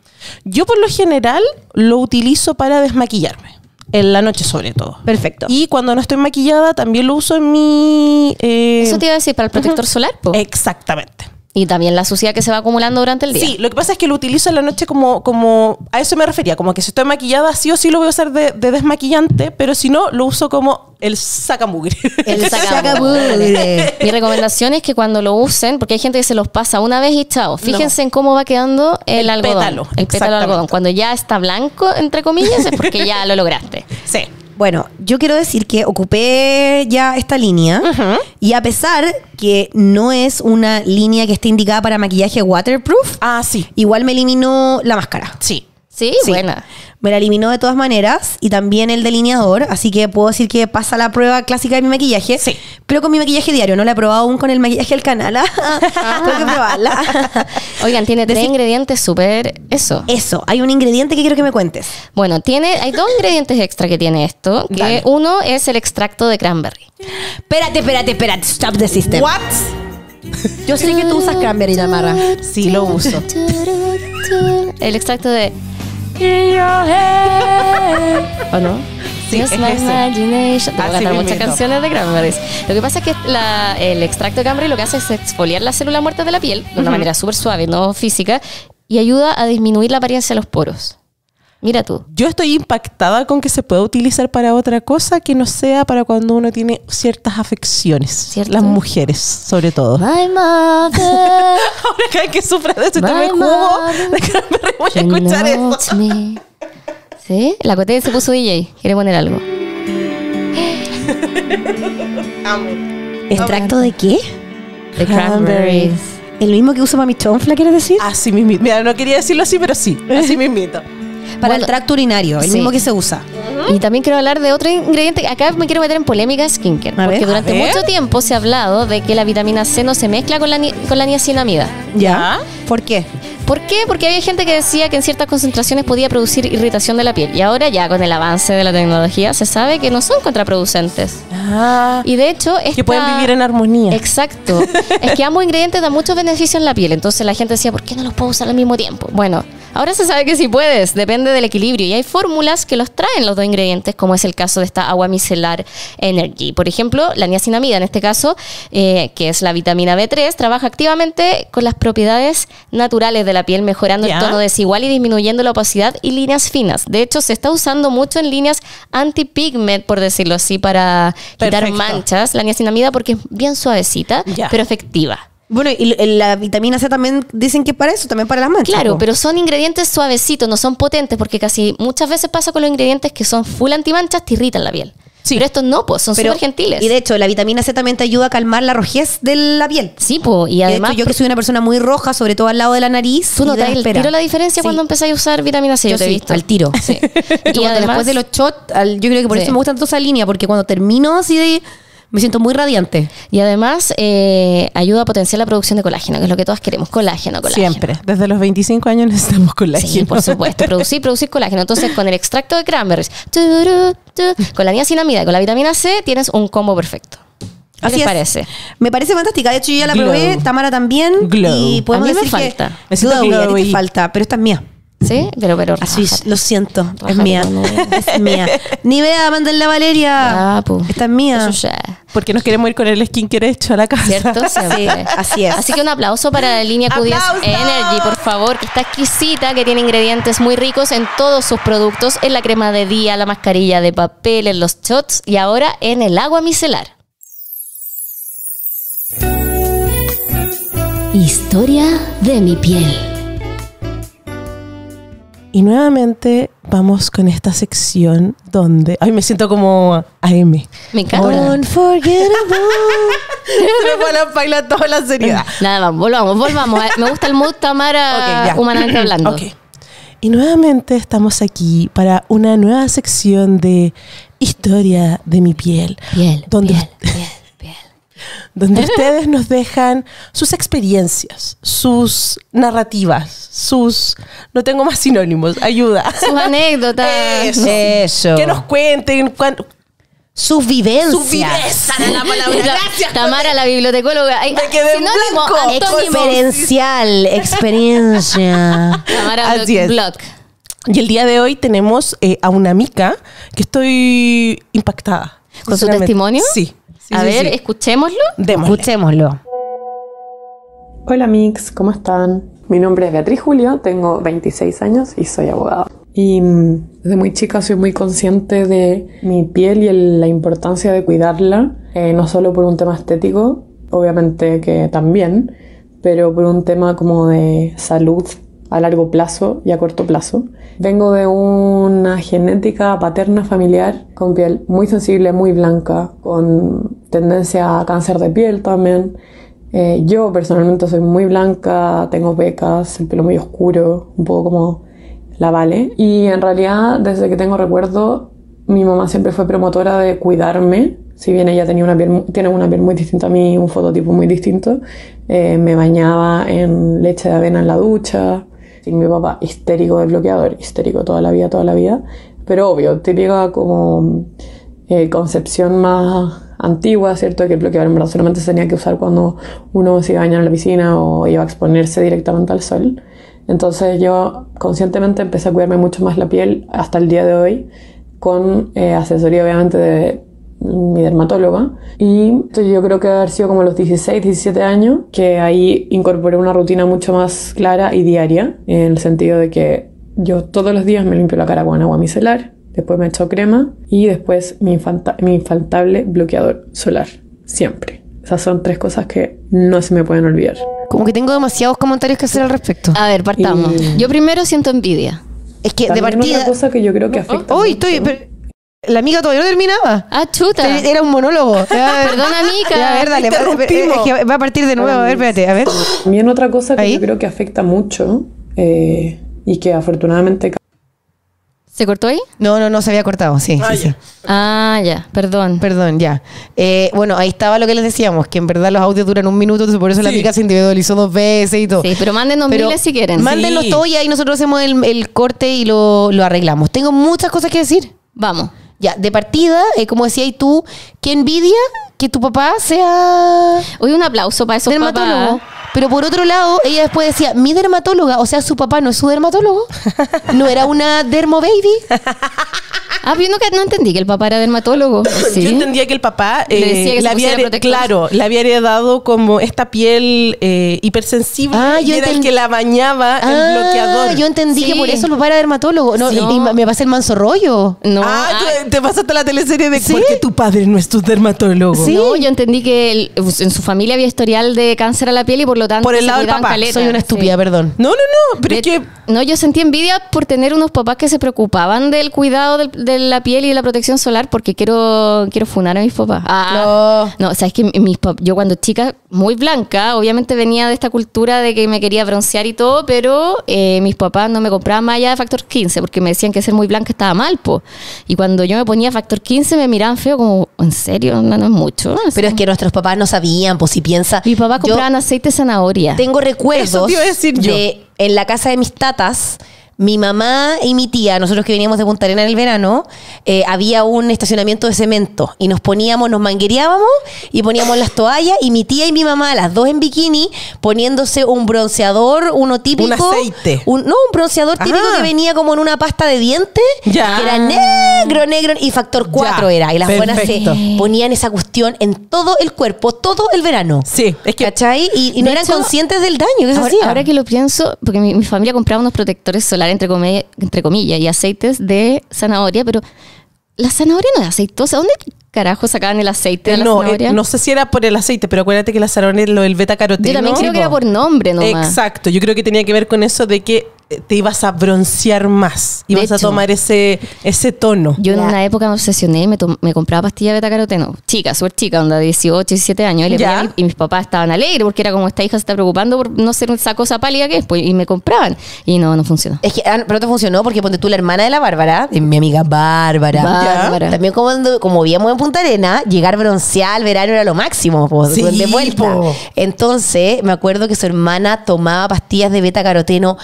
Yo por lo general lo utilizo para desmaquillarme, en la noche sobre todo. Perfecto. Y cuando no estoy maquillada también lo uso en mi... Eh... Eso te iba a decir, para el protector uh-huh. solar. ¿Po? Exactamente. Y también la suciedad que se va acumulando durante el día. Sí, lo que pasa es que lo utilizo en la noche como... como a eso me refería, como que si estoy maquillada sí o sí lo voy a usar de, de desmaquillante, pero si no, lo uso como el sacamugre. El sacamugre. Mi recomendación es que cuando lo usen, porque hay gente que se los pasa una vez y chao, fíjense no. en cómo va quedando el, el algodón. Pétalo, el pétalo de algodón. Cuando ya está blanco, entre comillas, es porque ya lo lograste. Sí. Bueno, yo quiero decir que ocupé ya esta línea uh-huh. y a pesar que no es una línea que esté indicada para maquillaje waterproof, ah, sí. igual me eliminó la máscara. Sí. Sí, sí, buena. Me la eliminó de todas maneras y también el delineador, así que puedo decir que pasa la prueba clásica de mi maquillaje, sí. pero con mi maquillaje diario, no la he probado aún con el maquillaje del canal. Ah. Tengo que probarla. Oigan, tiene Decid... tres ingredientes súper... Eso. Eso, hay un ingrediente que quiero que me cuentes. Bueno, tiene hay dos ingredientes extra que tiene esto, que Dale. uno es el extracto de cranberry. Espérate, espérate, espérate, stop the system. What? Yo sé que tú usas cranberry, Tamara. Sí, lo uso. El extracto de... ¿O no? Sí, Just es my imagination. Voy a cantar muchas canciones de cranberries. Lo que pasa es que la, el extracto de cranberry lo que hace es exfoliar las células muertas de la piel de una uh-huh. manera súper suave, no física, y ayuda a disminuir la apariencia de los poros. Mira tú. Yo estoy impactada con que se pueda utilizar para otra cosa que no sea para cuando uno tiene ciertas afecciones. ¿Cierto? Las mujeres, sobre todo. My mother. Ahora cada vez que sufra de eso, tome jugo. Voy a escuchar eso. Me. ¿Sí? La Coté se puso D J. Quiere poner algo. ¿Extracto de qué? De cranberries. ¿El mismo que uso para mi chonfla, quieres decir? Así mismito. Mira, no quería decirlo así, pero sí. Así mismito. Para bueno, el tracto urinario, el sí. mismo que se usa. Uh-huh. Y también quiero hablar de otro ingrediente. Acá me quiero meter en polémica skincare. A porque ver, durante mucho tiempo se ha hablado de que la vitamina C no se mezcla con la, con la niacinamida. ¿Ya? ¿Por qué? ¿Por qué? Porque había gente que decía que en ciertas concentraciones podía producir irritación de la piel. Y ahora ya con el avance de la tecnología se sabe que no son contraproducentes. Ah, y de hecho esta, que pueden vivir en armonía. Exacto. Es que ambos ingredientes dan muchos beneficios en la piel. Entonces la gente decía, ¿por qué no los puedo usar al mismo tiempo? Bueno, ahora se sabe que sí puedes. Depende del equilibrio. Y hay fórmulas que los traen los dos ingredientes, como es el caso de esta agua micelar Energy. Por ejemplo, la niacinamida en este caso, eh, que es la vitamina B tres, trabaja activamente con las propiedades naturales de la piel, mejorando yeah. el tono desigual y disminuyendo la opacidad y líneas finas. De hecho, se está usando mucho en líneas anti-pigment, por decirlo así, para Perfecto. quitar manchas, la niacinamida, porque es bien suavecita, yeah. pero efectiva. Bueno, y la vitamina C también dicen que para eso, también para las manchas. Claro, ¿no? Pero son ingredientes suavecitos, no son potentes, porque casi muchas veces pasa con los ingredientes que son full antimanchas, te irritan la piel. Sí. Pero estos no, pues, son súper gentiles. Y de hecho, la vitamina C también te ayuda a calmar la rojez de la piel. Sí, pues, y además... De hecho, yo que soy una persona muy roja, sobre todo al lado de la nariz. Tú no traes el tiro la diferencia sí. cuando empecé a usar vitamina C, yo, yo te sí, he visto. al tiro. Sí. Y, y además, después de los shots, al, yo creo que por sí. eso me gusta tanto esa línea, porque cuando termino así de... Me siento muy radiante. Y además eh, ayuda a potenciar la producción de colágeno, que es lo que todas queremos. Colágeno, colágeno. Siempre. Desde los veinticinco años necesitamos colágeno. Sí, por supuesto. Producir, producir colágeno. Entonces, con el extracto de cranberries, con la niacinamida y con la vitamina C, tienes un combo perfecto. ¿Qué Así les parece? Es. Me parece fantástica. De hecho, yo ya la glow. probé. Tamara también. Glow. Y podemos a mí me decir falta. Que me siento glow, glow y... falta. Pero esta es mía. Sí, pero, pero así rájate. Lo siento, rájate, es mía, no, no, no. es mía. Nivea, mándenle a Valeria. Ah, esta es mía. Porque nos queremos ir con el skincare hecho a la casa. ¿Cierto? Sí, así es. Así que un aplauso para la línea Q diez Energy, por favor, que está exquisita, que tiene ingredientes muy ricos en todos sus productos, en la crema de día, la mascarilla de papel, en los shots y ahora en el agua micelar. Historia de mi piel. Y nuevamente vamos con esta sección donde... Ay, me siento como A M. Me encanta. Unforgettable. Se me ponen a bailar toda la seriedad. Nada, volvamos, volvamos. Me gusta el mood Tamara okay, humanamente hablando. Okay. Y nuevamente estamos aquí para una nueva sección de Historia de mi piel. Piel, donde piel, piel, piel. Donde ustedes nos dejan sus experiencias, sus narrativas, sus... No tengo más sinónimos, ayuda. Sus anécdotas. Eso. Eso. Que nos cuenten. Cuan, sus vivencias. Sus vivencias. La palabra. Gracias. Tamara, la bibliotecóloga. Ay, me quedé en blanco. Experiencial. Experiencia. Tamara, así es. Blog. Y el día de hoy tenemos eh, a una amiga que estoy impactada. ¿Con su testimonio? Sí. Sí, a sí, ver, sí. escuchémoslo. Démosle. Escuchémoslo. Hola Mix, ¿cómo están? Mi nombre es Beatriz Julio, tengo veintiséis años y soy abogada. Y desde muy chica soy muy consciente de mi piel y el, la importancia de cuidarla, eh, no solo por un tema estético, obviamente que también, pero por un tema como de salud a largo plazo y a corto plazo. Vengo de una genética paterna familiar con piel muy sensible, muy blanca, con tendencia a cáncer de piel también. Eh, yo personalmente soy muy blanca, tengo becas, el pelo muy oscuro, un poco como la Vale. Y en realidad, desde que tengo recuerdo, mi mamá siempre fue promotora de cuidarme. Si bien ella tenía una piel, tiene una piel muy distinta a mí, un fototipo muy distinto, eh, me bañaba en leche de avena en la ducha. Y mi papá, histérico del bloqueador, histérico toda la vida, toda la vida. Pero obvio, típica como eh, concepción más antigua, ¿cierto? Que el bloqueador en verdad solamente se tenía que usar cuando uno se iba a bañar en la piscina o iba a exponerse directamente al sol. Entonces yo conscientemente empecé a cuidarme mucho más la piel hasta el día de hoy, con eh, asesoría obviamente de mi dermatóloga. Y yo creo que haber sido como los dieciséis, diecisiete años que ahí incorporé una rutina mucho más clara y diaria, en el sentido de que Yo todos los días me limpio la cara con agua micelar, después me echo crema y después mi, mi infaltable bloqueador solar, siempre. Esas son tres cosas que no se me pueden olvidar. Como que tengo demasiados comentarios que hacer al respecto. A ver, partamos. Y... Yo primero siento envidia. Es que también de partida... Una cosa que yo creo que afecta. Uy, mucho. Estoy... Pero... La amiga todavía no terminaba. Ah, chuta. Era un monólogo. Perdona, amiga. A ver, dale. Es que va a partir de nuevo. A ver, espérate. A ver. También otra cosa que ¿ahí? Yo creo que afecta mucho eh, y que afortunadamente... ¿Se cortó ahí? No, no, no se había cortado. Sí, ah, sí, ya. sí. Ah, ya. Perdón. Perdón, ya. Eh, bueno, ahí estaba lo que les decíamos, que en verdad los audios duran un minuto, entonces por eso sí. la amiga se individualizó dos veces y todo. Sí, pero mándenos pero miles si quieren. Mándenlos sí. todos y ahí nosotros hacemos el, el corte y lo, lo arreglamos. Tengo muchas cosas que decir. Vamos. Ya, de partida, eh, como decías tú, qué envidia que tu papá sea... Oye, un aplauso para esos papás. Pero por otro lado, ella después decía, mi dermatóloga, o sea, su papá no es su dermatólogo, no era una dermo baby. Ah, yo nunca, no entendí que el papá era dermatólogo. ¿Sí? Yo entendía que el papá eh, le decía que la había heredado, claro, le había heredado como esta piel eh, hipersensible ah, y era el que la bañaba ah, el bloqueador. Yo entendí sí. que por eso el papá era dermatólogo. No, sí. y, y me pasé el manso rollo. No. Ah, ah. te pasaste la teleserie de ¿sí? porque tu padre no es tu dermatólogo. Sí. No, yo entendí que el, en su familia había historial de cáncer a la piel y por lo tanto por el lado del papá. Caleta. Soy una estúpida, sí. perdón. No, no, no. Pero de, es que... No, yo sentí envidia por tener unos papás que se preocupaban del cuidado del de la piel y de la protección solar, porque quiero quiero funar a mis papás. Ah, no. No, sabes que mis pap yo cuando chica, muy blanca, obviamente venía de esta cultura de que me quería broncear y todo, pero eh, mis papás no me compraban malla de factor quince, porque me decían que ser muy blanca estaba mal, po. Y cuando yo me ponía factor quince me miraban feo como, ¿en serio? No, no es mucho. Así. Pero es que nuestros papás no sabían, pues si piensa... Mis papás compraban aceite de zanahoria. Tengo recuerdos. Eso te iba a decir yo. De, en la casa de mis tatas... Mi mamá y mi tía, nosotros que veníamos de Punta Arena en el verano, eh, había un estacionamiento de cemento y nos poníamos, nos manguereábamos y poníamos las toallas y mi tía y mi mamá, las dos en bikini, poniéndose un bronceador, uno típico. Un aceite. Un, no, un bronceador típico ajá. que venía como en una pasta de dientes, ya. que era negro, negro y factor cuatro ya. era. Y las perfecto. Buenas se ponían esa cuestión en todo el cuerpo, todo el verano. Sí, es que. ¿Cachai? Y, y no eran hecho, conscientes del daño que se ahora, hacía. Ahora que lo pienso, porque mi, mi familia compraba unos protectores solares. Entre comillas, entre comillas, y aceites de zanahoria, pero la zanahoria no es aceitosa. ¿Dónde carajo sacaban el aceite de la no, zanahoria? Eh, no sé si era por el aceite, pero acuérdate que la zanahoria es lo del beta caroteno. Yo también creo que era por nombre nomás. Exacto, yo creo que tenía que ver con eso de que te ibas a broncear más, ibas hecho, a tomar ese, ese tono. Yo en ya. una época me obsesioné, me, me compraba pastilla de beta caroteno, chica, súper chica, onda de dieciocho, diecisiete años, y, le pedía, y mis papás estaban alegres porque era como, esta hija se está preocupando por no ser esa cosa pálida que es, pues, y me compraban, y no, no funcionó. Es que, pero te funcionó porque ponte tú la hermana de la Bárbara, de mi amiga Bárbara, Bárbara. también como, como vivíamos en Punta Arena, llegar bronceada al verano era lo máximo, po, sí, de vuelta. Po. Entonces, me acuerdo que su hermana tomaba pastillas de beta caroteno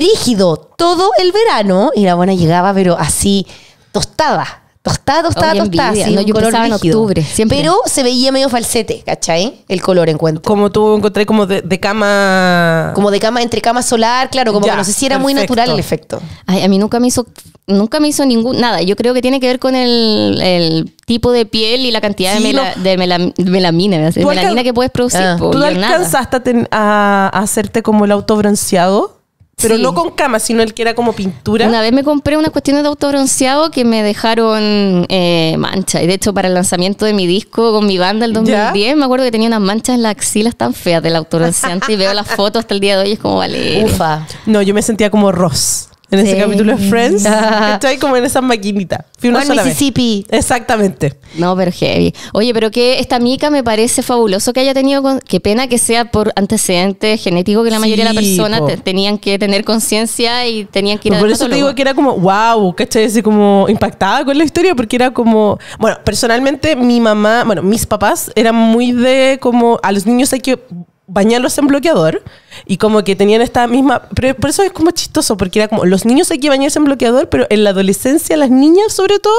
rígido todo el verano y la buena llegaba pero así tostada, tostada, tostada, oye, tostada así, no, yo color en octubre, siempre. Pero se veía medio falsete, ¿cachai? El color encuentro. Como tú encontré como de, de cama... Como de cama, entre cama solar, claro, como ya, que no sé si era perfecto. Muy natural el efecto. Ay, a mí nunca me hizo, nunca me hizo ningún, nada, yo creo que tiene que ver con el... el tipo de piel y la cantidad sí, de, mela, no. de, melam, de melamina, de melanina que puedes producir. Ah, po, ¿tú alcanzaste a, ten, a, a hacerte como el autobronceado? Pero sí. no con cama, sino el que era como pintura. Una vez me compré unas cuestiones de autobronceado que me dejaron eh, mancha. Y de hecho, para el lanzamiento de mi disco con mi banda el dos mil diez, ¿ya? me acuerdo que tenía unas manchas en las axilas tan feas del autobronceante. Y veo las fotos hasta el día de hoy y es como, vale. Ufa. No, yo me sentía como Ross. En sí. ese capítulo de Friends. Estoy como en esa maquinita. Fui una sola Mississippi. Vez. Exactamente. No, pero heavy. Oye, pero que esta mica me parece fabuloso que haya tenido... Con... Qué pena que sea por antecedente genético que la sí, mayoría de las personas te tenían que tener conciencia y tenían que ir a... Por eso te digo que era como, wow, ¿cachai? Así como impactada con la historia porque era como... Bueno, personalmente mi mamá... Bueno, mis papás eran muy de como... A los niños hay que... bañarlos en bloqueador y como que tenían esta misma... Pero por eso es como chistoso, porque era como, los niños hay que bañarse en bloqueador, pero en la adolescencia, las niñas sobre todo,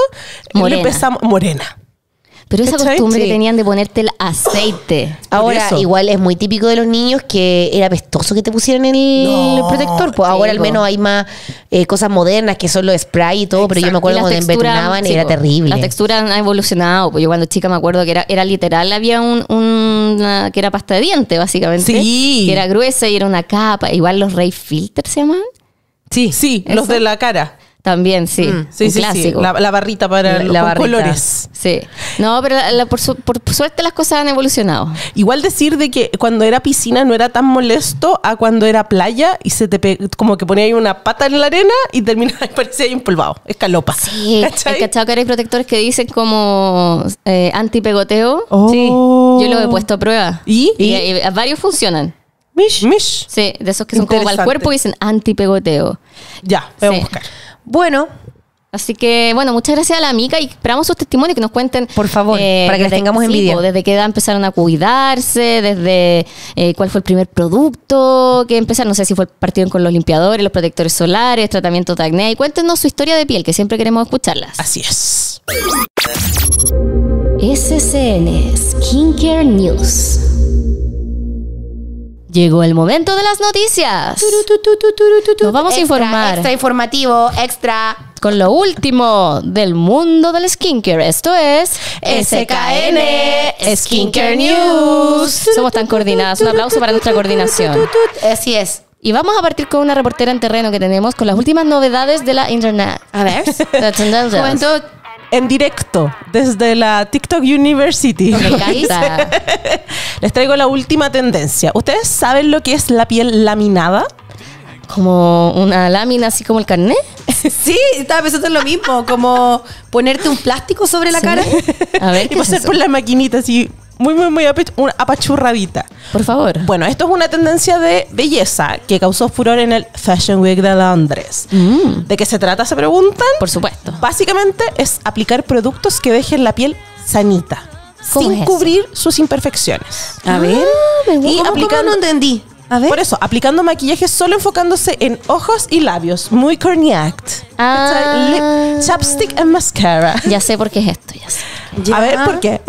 morena. Empezamos, morena. Pero esa costumbre sí. que tenían de ponerte el aceite. Ahora, igual es muy típico de los niños que era pestoso que te pusieran el no, protector. Pues ahora al menos hay más eh, cosas modernas que son los spray y todo, exacto. pero yo me acuerdo cuando embetunaban sí, era terrible. Las texturas han evolucionado. Pues yo cuando chica me acuerdo que era, era literal, había un, un una, que era pasta de diente, básicamente. Sí. Que era gruesa y era una capa. Igual los Ray Filter se llamaban. Sí, sí, ¿eso? Los de la cara. También, sí. Mm, sí, sí, clásico. Sí. La, la barrita para la, los la barrita. Colores. Sí. No, pero la, la, por, su, por suerte las cosas han evolucionado. Igual decir de que cuando era piscina no era tan molesto a cuando era playa y se te pe... como que ponía ahí una pata en la arena y terminaba y parecía ahí empolvado. Escalopa. Sí. ¿Cachai? He cachado que ahora hay protectores que dicen como eh, antipegoteo. Oh. Sí. Yo lo he puesto a prueba. ¿Y? Y, y, y varios funcionan. Mish. Mish. Sí, de esos que son como para el cuerpo y dicen antipegoteo. Ya, voy sí. a buscar. Bueno, así que bueno, muchas gracias a la amiga y esperamos sus testimonios, que nos cuenten, por favor, eh, para que les tengamos envidia, desde qué edad empezaron a cuidarse, desde eh, cuál fue el primer producto que empezaron, no sé si fue partido con los limpiadores, los protectores solares, tratamientos de acné, y cuéntenos su historia de piel, que siempre queremos escucharlas. Así es. S C N Skincare News. Llegó el momento de las noticias. Nos vamos extra, a informar. Extra informativo, extra. Con lo último del mundo del skincare. Esto es S K N Skincare News. Somos tan coordinadas. Un aplauso para nuestra coordinación. Así es. Y vamos a partir con una reportera en terreno que tenemos con las últimas novedades de la internet. A ver. Juventud. En directo, desde la TikTok University. Me encanta. Les traigo la última tendencia. ¿Ustedes saben lo que es la piel laminada? ¿Como una lámina así como el carnet? Sí, estaba pensando en lo mismo, como ponerte un plástico sobre la sí. cara. A ver, y pasar es por la maquinita así, muy, muy, muy apachurradita. Por favor. Bueno, esto es una tendencia de belleza que causó furor en el Fashion Week de Londres. Mm. ¿De qué se trata, se preguntan? Por supuesto. Básicamente es aplicar productos que dejen la piel sanita, sin es cubrir sus imperfecciones. A ver. Ah, y ¿cómo, aplicando, cómo no entendí? A ver. Por eso, aplicando maquillaje solo enfocándose en ojos y labios. Muy corny act. Ah. Lip, chapstick and mascara. Ya sé por qué es esto, ya sé. Ya. A ver, ¿por qué?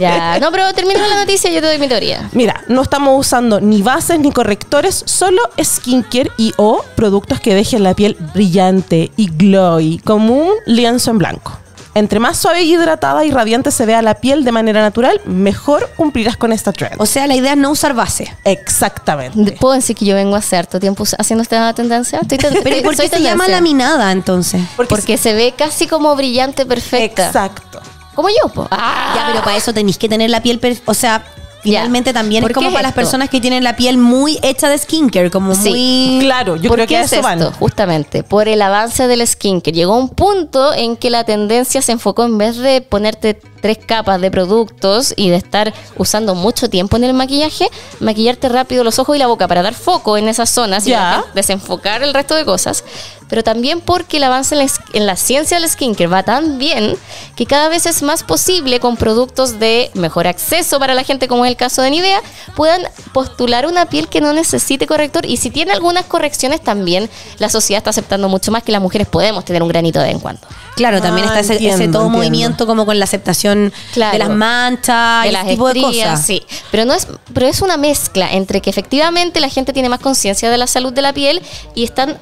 Ya, no, pero termino la noticia y yo te doy mi teoría. Mira, no estamos usando ni bases ni correctores, solo skincare y o productos que dejen la piel brillante y glowy, como un lienzo en blanco. Entre más suave, hidratada y radiante se vea la piel de manera natural, mejor cumplirás con esta trend. O sea, la idea es no usar base. Exactamente. Puedo decir que yo vengo hace harto tiempo haciendo esta tendencia. Estoy ten Pero ¿por qué se tendencia? Llama laminada entonces? Porque, Porque se... se ve casi como brillante, perfecta. Exacto. Como yo, po. Ah. Ya, pero para eso tenéis que tener la piel, o sea, finalmente yeah. también es como es para esto? Las personas que tienen la piel muy hecha de skincare, como sí. muy... Claro, yo creo que es eso van. Justamente, por el avance del skincare. Llegó un punto en que la tendencia se enfocó, en vez de ponerte tres capas de productos y de estar usando mucho tiempo en el maquillaje, maquillarte rápido los ojos y la boca para dar foco en esas zonas yeah. y desenfocar el resto de cosas. Pero también porque el avance en la, en la ciencia del skincare va tan bien que cada vez es más posible, con productos de mejor acceso para la gente, como es el caso de Nivea, puedan postular una piel que no necesite corrector. Y si tiene algunas correcciones, también la sociedad está aceptando mucho más que las mujeres podemos tener un granito de vez en cuando. Claro, también ah, está ese, entiendo, ese todo entiendo. movimiento como con la aceptación claro, de las manchas, de las ese tipo estrías, de cosas. Sí, pero, no es, pero es una mezcla entre que efectivamente la gente tiene más conciencia de la salud de la piel y están...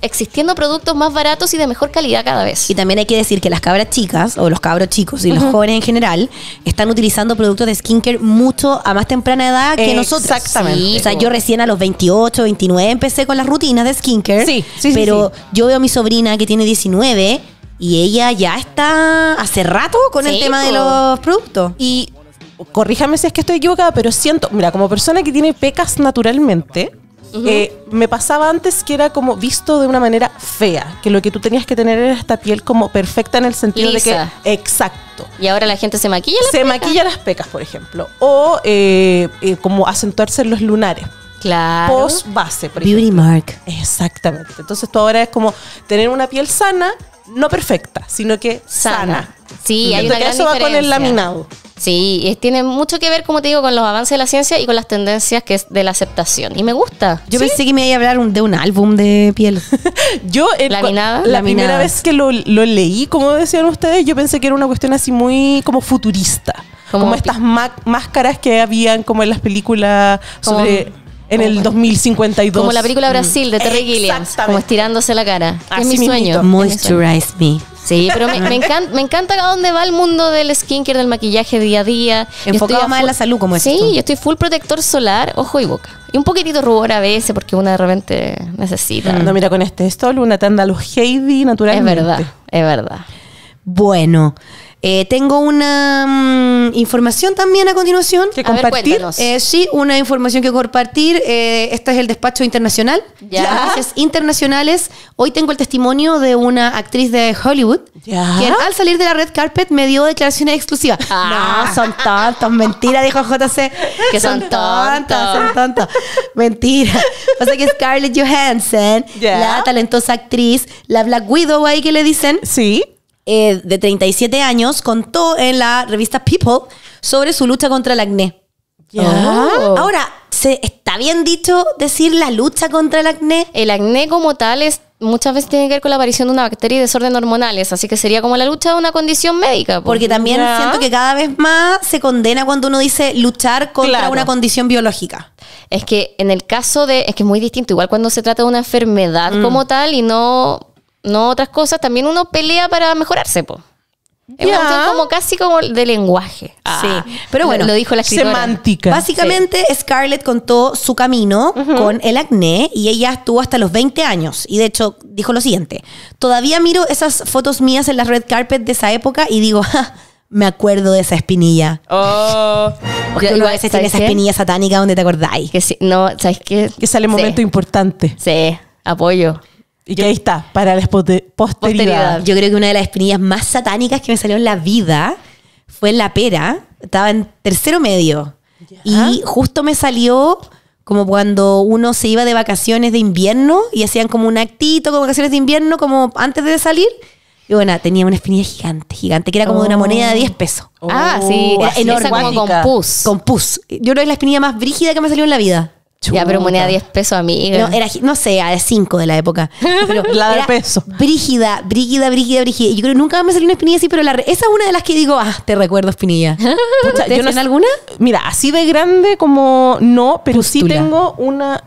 existiendo productos más baratos y de mejor calidad cada vez. Y también hay que decir que las cabras chicas, o los cabros chicos y los uh-huh. jóvenes en general, están utilizando productos de skincare mucho a más temprana edad que nosotros. Exactamente. Sí. O sea, yo recién a los veintiocho, veintinueve empecé con las rutinas de skincare. Sí, sí, pero sí, sí. yo veo a mi sobrina que tiene diecinueve y ella ya está hace rato con sí, el tema po. de los productos. Y corríjame si es que estoy equivocada, pero siento, mira, como persona que tiene pecas naturalmente... Uh-huh. Eh, me pasaba antes que era como visto de una manera fea, que lo que tú tenías que tener era esta piel como perfecta, en el sentido lisa. De que exacto. Y ahora la gente se maquilla las se pecas. maquilla las pecas, por ejemplo, o eh, eh, como acentuarse los lunares. Claro. Post base, por ejemplo. Beauty mark. Exactamente. Entonces tú ahora es como tener una piel sana, no perfecta, sino que sana. sana. Sí, hay una gran diferencia. Eso va con el laminado. Sí, es, tiene mucho que ver, como te digo, con los avances de la ciencia y con las tendencias que es de la aceptación. Y me gusta. Yo ¿Sí? pensé que me iba a hablar un, de un álbum de piel. Yo, el, ¿Laminada? La Laminada. primera vez que lo, lo leí, como decían ustedes, yo pensé que era una cuestión así muy como futurista. Como, como estas máscaras que habían como en las películas sobre... Como, en el dos mil cincuenta y dos. Como la película Brasil de Terry Gilliam. Como estirándose la cara. Así es mi sueño. Moisturize me. Sí, pero me, me, encanta, me encanta a dónde va el mundo del skincare, del maquillaje día a día. Enfocado más full, en la salud, como decís. Sí, tú. Yo estoy full protector solar, ojo y boca. Y un poquitito rubor a veces, porque una de repente necesita. No, mira, con este sol, una tanda a los Heidi naturalmente. Es verdad, es verdad. Bueno, eh, tengo una mmm, información también a continuación. ¿Que compartir? A ver, eh, sí, una información que compartir. Eh, este es el despacho internacional. Ya. Noticias internacionales. Hoy tengo el testimonio de una actriz de Hollywood, ¿ya?, quien al salir de la red carpet me dio declaraciones exclusivas. Ah. No, son tontos, mentira, dijo J C. Que son, son tontos, son tontos. Mentira. O sea que Scarlett Johansson, ¿ya?, la talentosa actriz, la Black Widow ahí que le dicen. Sí. Eh, de treinta y siete años, contó en la revista People sobre su lucha contra el acné. Yeah. Oh. Ahora, ¿se está bien dicho decir la lucha contra el acné? El acné como tal es, muchas veces tiene que ver con la aparición de una bacteria y desorden hormonales, así que sería como la lucha de una condición médica. Porque, porque también yeah. siento que cada vez más se condena cuando uno dice luchar contra claro. una condición biológica. Es que en el caso de... Es que es muy distinto, igual cuando se trata de una enfermedad mm. como tal y no... No otras cosas, también uno pelea para mejorarse, po. Es yeah. una cuestión como casi como de lenguaje. Ah, sí, pero bueno, lo dijo la escritora. Semántica. Básicamente, sí. Scarlett contó su camino uh-huh. con el acné y ella estuvo hasta los veinte años. Y de hecho, dijo lo siguiente. Todavía miro esas fotos mías en la red carpet de esa época y digo, ja, me acuerdo de esa espinilla. Oh. Porque uno a veces tiene esa espinilla satánica donde te acordáis. Que sí, no, ¿sabes qué? Que sale el momento sí. importante. Sí, apoyo. Y que ahí está, para la posteridad. posteridad. Yo creo que una de las espinillas más satánicas que me salió en la vida fue en la pera. Estaba en tercero medio. Yeah. Y justo me salió como cuando uno se iba de vacaciones de invierno y hacían como un actito con vacaciones de invierno, como antes de salir. Y bueno, tenía una espinilla gigante, gigante, que era como oh. de una moneda de diez pesos. Oh. Ah, sí. Era enorme. Esa como con pus. Con pus. Yo creo que es la espinilla más brígida que me salió en la vida. Chuta. Ya, pero moneda de diez pesos, amiga. No, era, no sé, a cinco de la época. Pero la de peso. Brígida, brígida, brígida, brígida. Yo creo que nunca me salió una espinilla así, pero la re... esa es una de las que digo, ah, te recuerdo espinilla. Pucha, ¿te yo no sé, alguna? Mira, así de grande como no, pero Pústula. sí tengo una...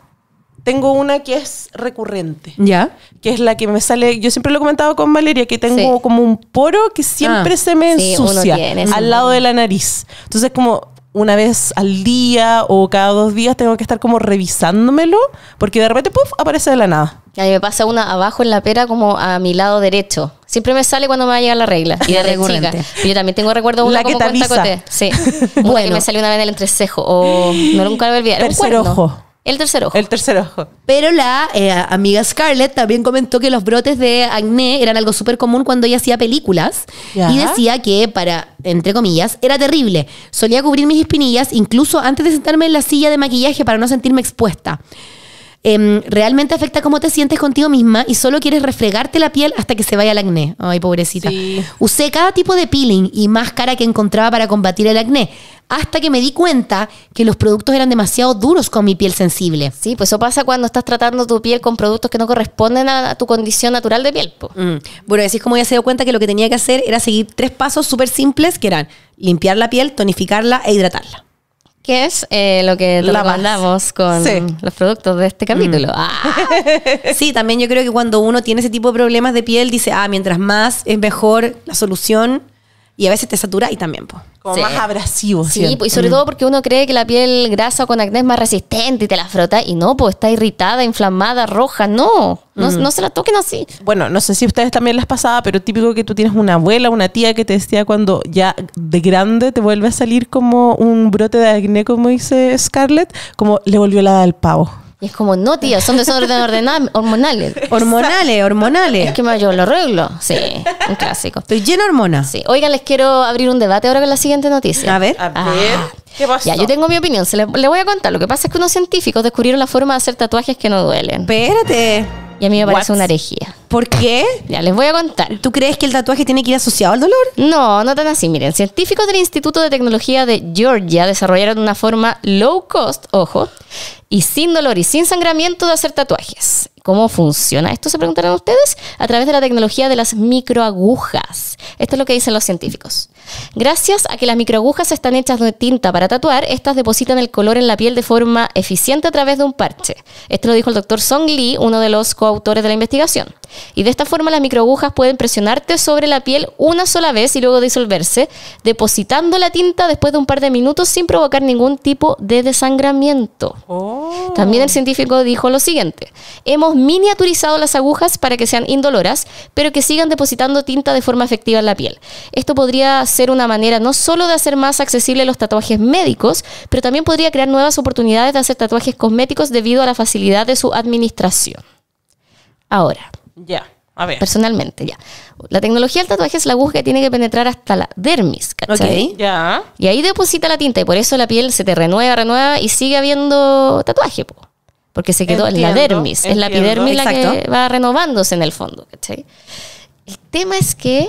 Tengo una que es recurrente. ¿Ya? Que es la que me sale... Yo siempre lo he comentado con Valeria, que tengo sí. como un poro que siempre ah, se me ensucia sí, tiene, al lado de la nariz. Entonces como... una vez al día o cada dos días tengo que estar como revisándomelo porque de repente puff, aparece de la nada. A mí me pasa una abajo en la pera como a mi lado derecho. Siempre me sale cuando me va a llegar la regla. Y de recurrente. Chica. Yo también tengo recuerdo una la como que te avisa. Cote. Sí. Bueno. Una que me salió una vez en el entrecejo o no nunca lo voy a olvidar. Tercer ojo. El tercer ojo. El tercer ojo. Pero la eh, amiga Scarlett también comentó que los brotes de acné eran algo súper común cuando ella hacía películas. ¿Ya? Y decía que para, entre comillas, era terrible. Solía cubrir mis espinillas incluso antes de sentarme en la silla de maquillaje para no sentirme expuesta. Eh, realmente afecta cómo te sientes contigo misma y solo quieres refregarte la piel hasta que se vaya el acné. Ay, pobrecita. Sí. Usé cada tipo de peeling y máscara que encontraba para combatir el acné. Hasta que me di cuenta que los productos eran demasiado duros con mi piel sensible. Sí, pues eso pasa cuando estás tratando tu piel con productos que no corresponden a, a tu condición natural de piel. Mm. Bueno, así es como ya se dio cuenta que lo que tenía que hacer era seguir tres pasos súper simples, que eran limpiar la piel, tonificarla e hidratarla. Que es eh, lo que la mandamos con sí. los productos de este capítulo. Mm. Ah. Sí, también yo creo que cuando uno tiene ese tipo de problemas de piel, dice, ah, mientras más es mejor la solución. Y a veces te satura y también, pues. Como sí. más abrasivo. Sí, ¿cierto? Y sobre mm. todo porque uno cree que la piel grasa con acné es más resistente y te la frota. Y no, pues está irritada, inflamada, roja. No, mm. no, no se la toquen así. Bueno, no sé si ustedes también las pasaba, pero típico que tú tienes una abuela, una tía que te decía cuando ya de grande te vuelve a salir como un brote de acné, como dice Scarlett, como le volvió la del pavo. Y es como, no, tía, son desórdenes hormonales. Hormonales, hormonales. Es que me, yo lo arreglo. Sí, un clásico. Estoy llena de hormonas. Sí. Oigan, les quiero abrir un debate ahora con la siguiente noticia. A ver. A ver. Ah. ¿Qué pasó? Ya, yo tengo mi opinión. Se le, le voy a contar. Lo que pasa es que unos científicos descubrieron la forma de hacer tatuajes que no duelen. Espérate. Y a mí me parece What? una herejía. ¿Por qué? Ya, les voy a contar. ¿Tú crees que el tatuaje tiene que ir asociado al dolor? No, no tan así. Miren, científicos del Instituto de Tecnología de Georgia desarrollaron una forma low cost, ojo, y sin dolor y sin sangramiento de hacer tatuajes. ¿Cómo funciona esto?, se preguntarán ustedes, a través de la tecnología de las microagujas. Esto es lo que dicen los científicos. Gracias a que las microagujas están hechas de tinta para tatuar, estas depositan el color en la piel de forma eficiente a través de un parche. Esto lo dijo el doctor Song Lee, uno de los coautores de la investigación. Y de esta forma las microagujas pueden presionarte sobre la piel una sola vez y luego disolverse, depositando la tinta después de un par de minutos sin provocar ningún tipo de desangramiento. Oh. También el científico dijo lo siguiente: hemos miniaturizado las agujas para que sean indoloras, pero que sigan depositando tinta de forma efectiva en la piel. Esto podría ser una manera no solo de hacer más accesibles los tatuajes médicos, pero también podría crear nuevas oportunidades de hacer tatuajes cosméticos debido a la facilidad de su administración. Ahora... Ya, a ver. Personalmente, ya. La tecnología del tatuaje es la aguja que tiene que penetrar hasta la dermis, ¿cachai? Okay, ya. Y ahí deposita la tinta y por eso la piel se te renueva, renueva y sigue habiendo tatuaje, po. Porque se quedó entiendo, en la dermis. Entiendo. Es la epidermis la que va renovándose en el fondo, ¿cachai? El tema es que,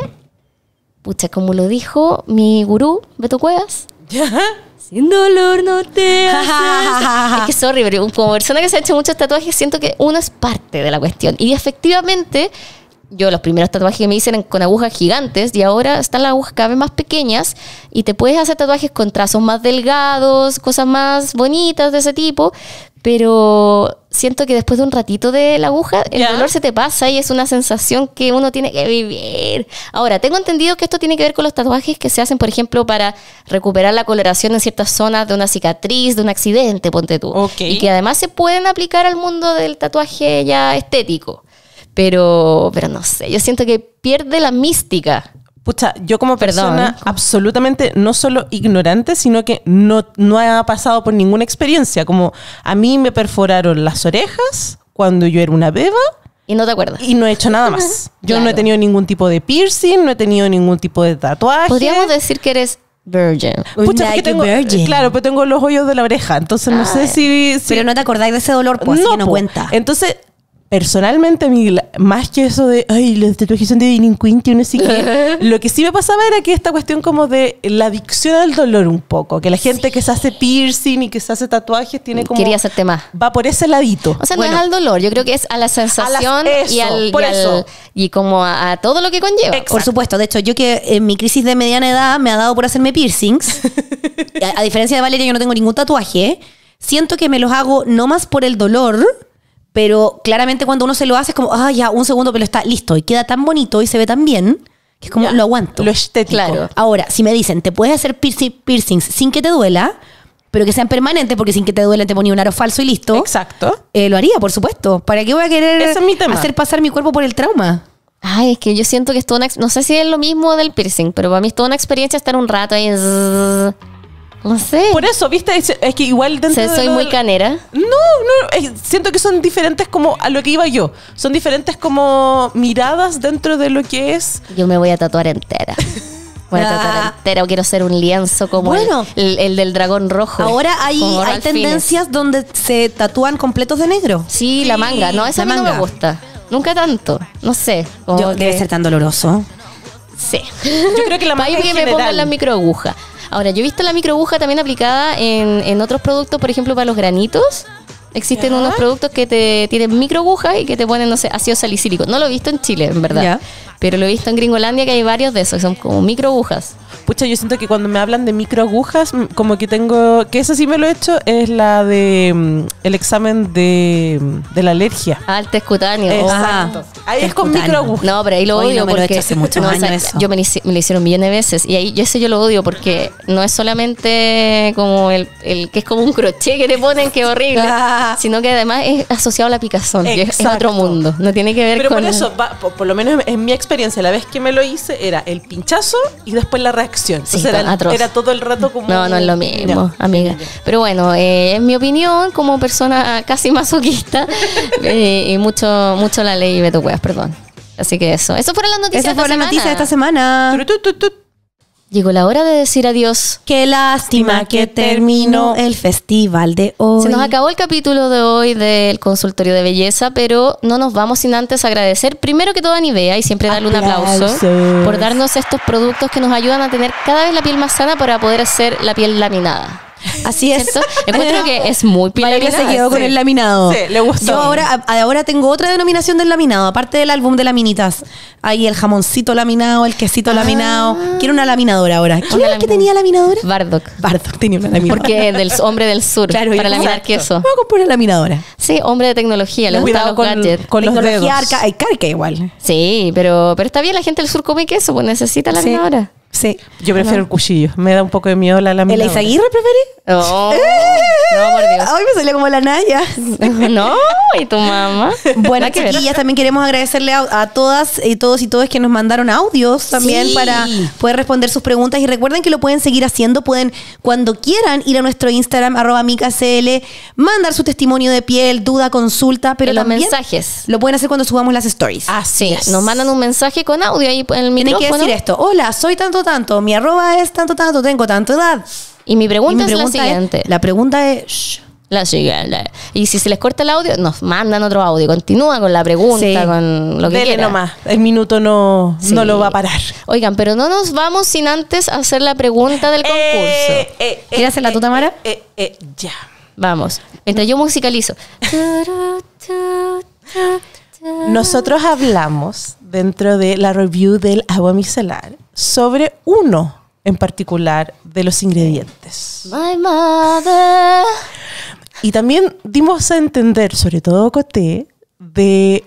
pucha, como lo dijo mi gurú, Beto Cuevas, ¿ya? Sin dolor no te haces. Es que sorry, pero como persona que se ha hecho muchos tatuajes, siento que uno es parte de la cuestión. Y efectivamente, yo los primeros tatuajes que me hice eran con agujas gigantes y ahora están las agujas cada vez más pequeñas y te puedes hacer tatuajes con trazos más delgados, cosas más bonitas de ese tipo, pero siento que después de un ratito de la aguja, el yeah. dolor se te pasa y es una sensación que uno tiene que vivir. Ahora, tengo entendido que esto tiene que ver con los tatuajes que se hacen, por ejemplo, para recuperar la coloración en ciertas zonas de una cicatriz, de un accidente, ponte tú. Okay. Y que además se pueden aplicar al mundo del tatuaje ya estético. Pero, pero no sé, yo siento que pierde la mística. Pucha, yo como persona Perdón. absolutamente no solo ignorante, sino que no, no ha pasado por ninguna experiencia. Como a mí me perforaron las orejas cuando yo era una beba. Y no te acuerdas. Y no he hecho nada más. Yo claro. no he tenido ningún tipo de piercing, no he tenido ningún tipo de tatuaje. Podríamos decir que eres... virgin. Pucha, like tengo, virgin. Claro, pero tengo los hoyos de la oreja. Entonces no ah, sé si, si... Pero no te acordáis de ese dolor, pues no, así que no po. cuenta. Entonces... Personalmente, más que eso de ay, los tatuajes son de delincuente, no sé qué, lo que sí me pasaba era que esta cuestión como de la adicción al dolor un poco, que la gente sí. que se hace piercing y que se hace tatuajes tiene como... Quería hacerte más. Va por ese ladito. O sea, bueno, no es al dolor, yo creo que es a la sensación a las, eso, y, al, por y, eso. Al, y como a, a todo lo que conlleva. Exacto. Por supuesto, de hecho, yo que en mi crisis de mediana edad me ha dado por hacerme piercings, a, a diferencia de Valeria yo no tengo ningún tatuaje, siento que me los hago no más por el dolor... Pero claramente cuando uno se lo hace es como, ah, ya, un segundo, pero está listo. Y queda tan bonito y se ve tan bien que es como, ya, lo aguanto. Lo estético. Claro. Ahora, si me dicen, te puedes hacer piercing, piercings sin que te duela, pero que sean permanentes, porque sin que te duela te ponía un aro falso y listo. Exacto. Eh, lo haría, por supuesto. ¿Para qué voy a querer Ese es mi tema. hacer pasar mi cuerpo por el trauma? Ay, es que yo siento que es toda una... No sé si es lo mismo del piercing, pero para mí es toda una experiencia estar un rato ahí... Zzz. No sé. Por eso, ¿viste? Es, es que igual dentro o sea, de... ¿Soy lo, muy canera? No, no. Es, siento que son diferentes como a lo que iba yo. Son diferentes como miradas dentro de lo que es... Yo me voy a tatuar entera. Voy ah. a tatuar entera o quiero ser un lienzo como bueno, el, el, el del dragón rojo. Ahora hay, hay tendencias donde se tatúan completos de negro. Sí, sí, la manga. No, esa a mí manga. no me gusta. Nunca tanto. No sé. Yo, que... Debe ser tan doloroso. Sí. Yo creo que la manga en general. Que me pongan la microaguja. Ahora, yo he visto la microaguja también aplicada en, en otros productos, por ejemplo, para los granitos. Existen yeah. unos productos que te tienen microagujas y que te ponen, no sé, ácido salicílico. No lo he visto en Chile, en verdad. Yeah. Pero lo he visto en Gringolandia, que hay varios de esos, que son como microagujas. Pucha, yo siento que cuando me hablan de microagujas, como que tengo... Que eso sí me lo he hecho, es la de... El examen de, de la alergia. Ah, el test cutáneo. Exacto. Ah, ahí es con microagujas. No, pero ahí lo odio porque... Hoy no me lo he hecho hace muchos años eso. Yo me lo, me lo hicieron millones de veces. Y ahí yo eso yo lo odio porque no es solamente como el, el... Que es como un crochet que te ponen, que horrible. Sino que además es asociado a la picazón. Es otro mundo. No tiene que ver pero con... Pero por eso, va, por, por lo menos en mi experiencia, la vez que me lo hice, era el pinchazo y después la reacción. Sí, era, era todo el rato como... No, no es lo mismo, no, amiga. Pero bueno, eh, en mi opinión, como persona casi masoquista, eh, y mucho mucho la ley Beto Cuevas, perdón. Así que eso. Eso fueron las noticias Esa de esta semana. Esa fue la noticia de esta semana. Tu, tu, tu, tu. Llegó la hora de decir adiós. Qué lástima que terminó el festival de hoy. Se nos acabó el capítulo de hoy del consultorio de belleza, pero no nos vamos sin antes agradecer primero que todo a Nivea y siempre darle Aplausos. un aplauso por darnos estos productos que nos ayudan a tener cada vez la piel más sana para poder hacer la piel laminada. Así es. ¿Cierto? Encuentro que es muy pilaminada. Valeria se quedó sí. con el laminado. Sí, le gustó. Yo ahora, ahora tengo otra denominación del laminado, aparte del álbum de laminitas. Ahí el jamoncito laminado, el quesito ah. laminado. Quiero una laminadora ahora. ¿Quién era el que tenía laminadora? Bardock. Bardock tenía una laminadora. Porque del hombre del sur, claro, para laminar exacto. queso. Vamos a comprar una laminadora. Sí, hombre de tecnología, le gustan los con, gadgets. Con tecnología los dedos. Arca, hay carca igual. Sí, pero, pero está bien, la gente del sur come queso, pues necesita laminadora. Sí. Sí. Yo prefiero no. el cuchillo. Me da un poco de miedo la laminadora. ¿El Isaguirre preferís? Oh, no, por Dios. Ay, me salió como la Naya. No, y tu mamá. Bueno, chiquillas, también queremos agradecerle a, a todas y todos y todas que nos mandaron audios también sí. para poder responder sus preguntas. Y recuerden que lo pueden seguir haciendo. Pueden, cuando quieran, ir a nuestro Instagram, arroba micacl, mandar su testimonio de piel, duda, consulta. Pero los mensajes. Lo pueden hacer cuando subamos las stories. Ah, sí. Yes. Nos mandan un mensaje con audio ahí en el micrófono. Tienen que decir esto. Hola, soy tanto tanto, mi arroba es tanto tanto, tengo tanto edad. Y mi pregunta, y mi pregunta es la siguiente. Es, la pregunta es... Shh. La siguiente. Y si se les corta el audio, nos mandan otro audio. Continúan con la pregunta, sí. con lo que quieran. Dele nomás. El minuto no, sí. no lo va a parar. Oigan, pero no nos vamos sin antes hacer la pregunta del concurso. Eh, eh, eh, ¿Quieres hacerla eh, tú, Tamara? Eh, eh, eh, ya. Vamos. Mientras yo musicalizo. Nosotros hablamos dentro de la review del agua micelar sobre uno en particular de los ingredientes. My mother. Y también dimos a entender, sobre todo Coté, de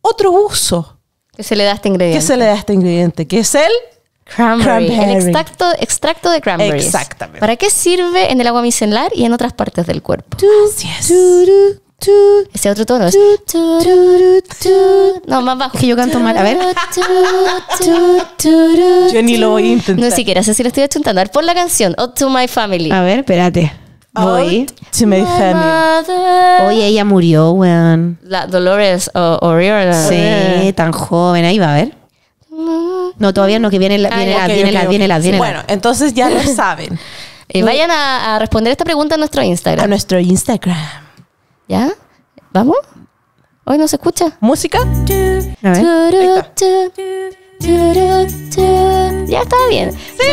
otro uso que se le da a este ingrediente. Que se le da a este ingrediente, que es el cranberry. cranberry. El extracto, extracto de cranberry. Exactamente. ¿Para qué sirve en el agua micelar y en otras partes del cuerpo? Así es. Ese otro tono es... No, más bajo. Que yo canto mal. A ver. Yo ni lo voy a intentar. No siquiera sé si lo estoy achuntando. A ver, pon la canción. Out to my family. A ver, espérate. Voy. To my family. Oye, ella murió, weón. La Dolores O'Riordan. Sí, tan joven. Ahí va, a ver. No, todavía no, que viene la... Viene la... Bueno, entonces ya lo saben. Vayan a responder esta pregunta a nuestro Instagram. A nuestro Instagram. ¿Ya? ¿Vamos? Hoy no se escucha. ¿Música? A ver. Ya está bien. ¿Sí?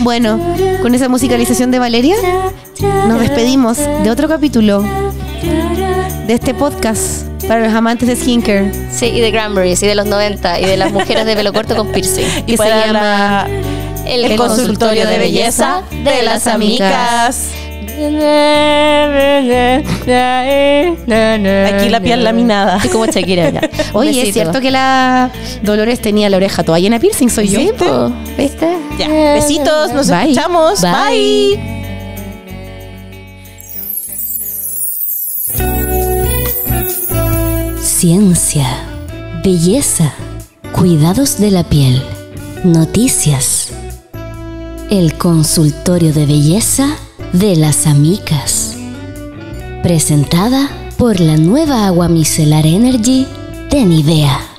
Bueno, con esa musicalización de Valeria, nos despedimos de otro capítulo de este podcast para los amantes de skincare. Sí, y de cranberries, y de los noventa, y de las mujeres de pelo corto con piercing. Que y se llama el, el consultorio, consultorio de belleza de las amigas. Aquí la piel laminada. Estoy como Shakira ya. Oye, besito. ¿Es cierto que la Dolores tenía la oreja toda llena de piercing? Soy yo. Sí, po. ¿Viste? Ya. Besitos, nos Bye. escuchamos. Bye. Bye. Ciencia, belleza, cuidados de la piel, noticias. El consultorio de belleza de las amigas, presentada por la nueva agua micelar Energy de Nivea.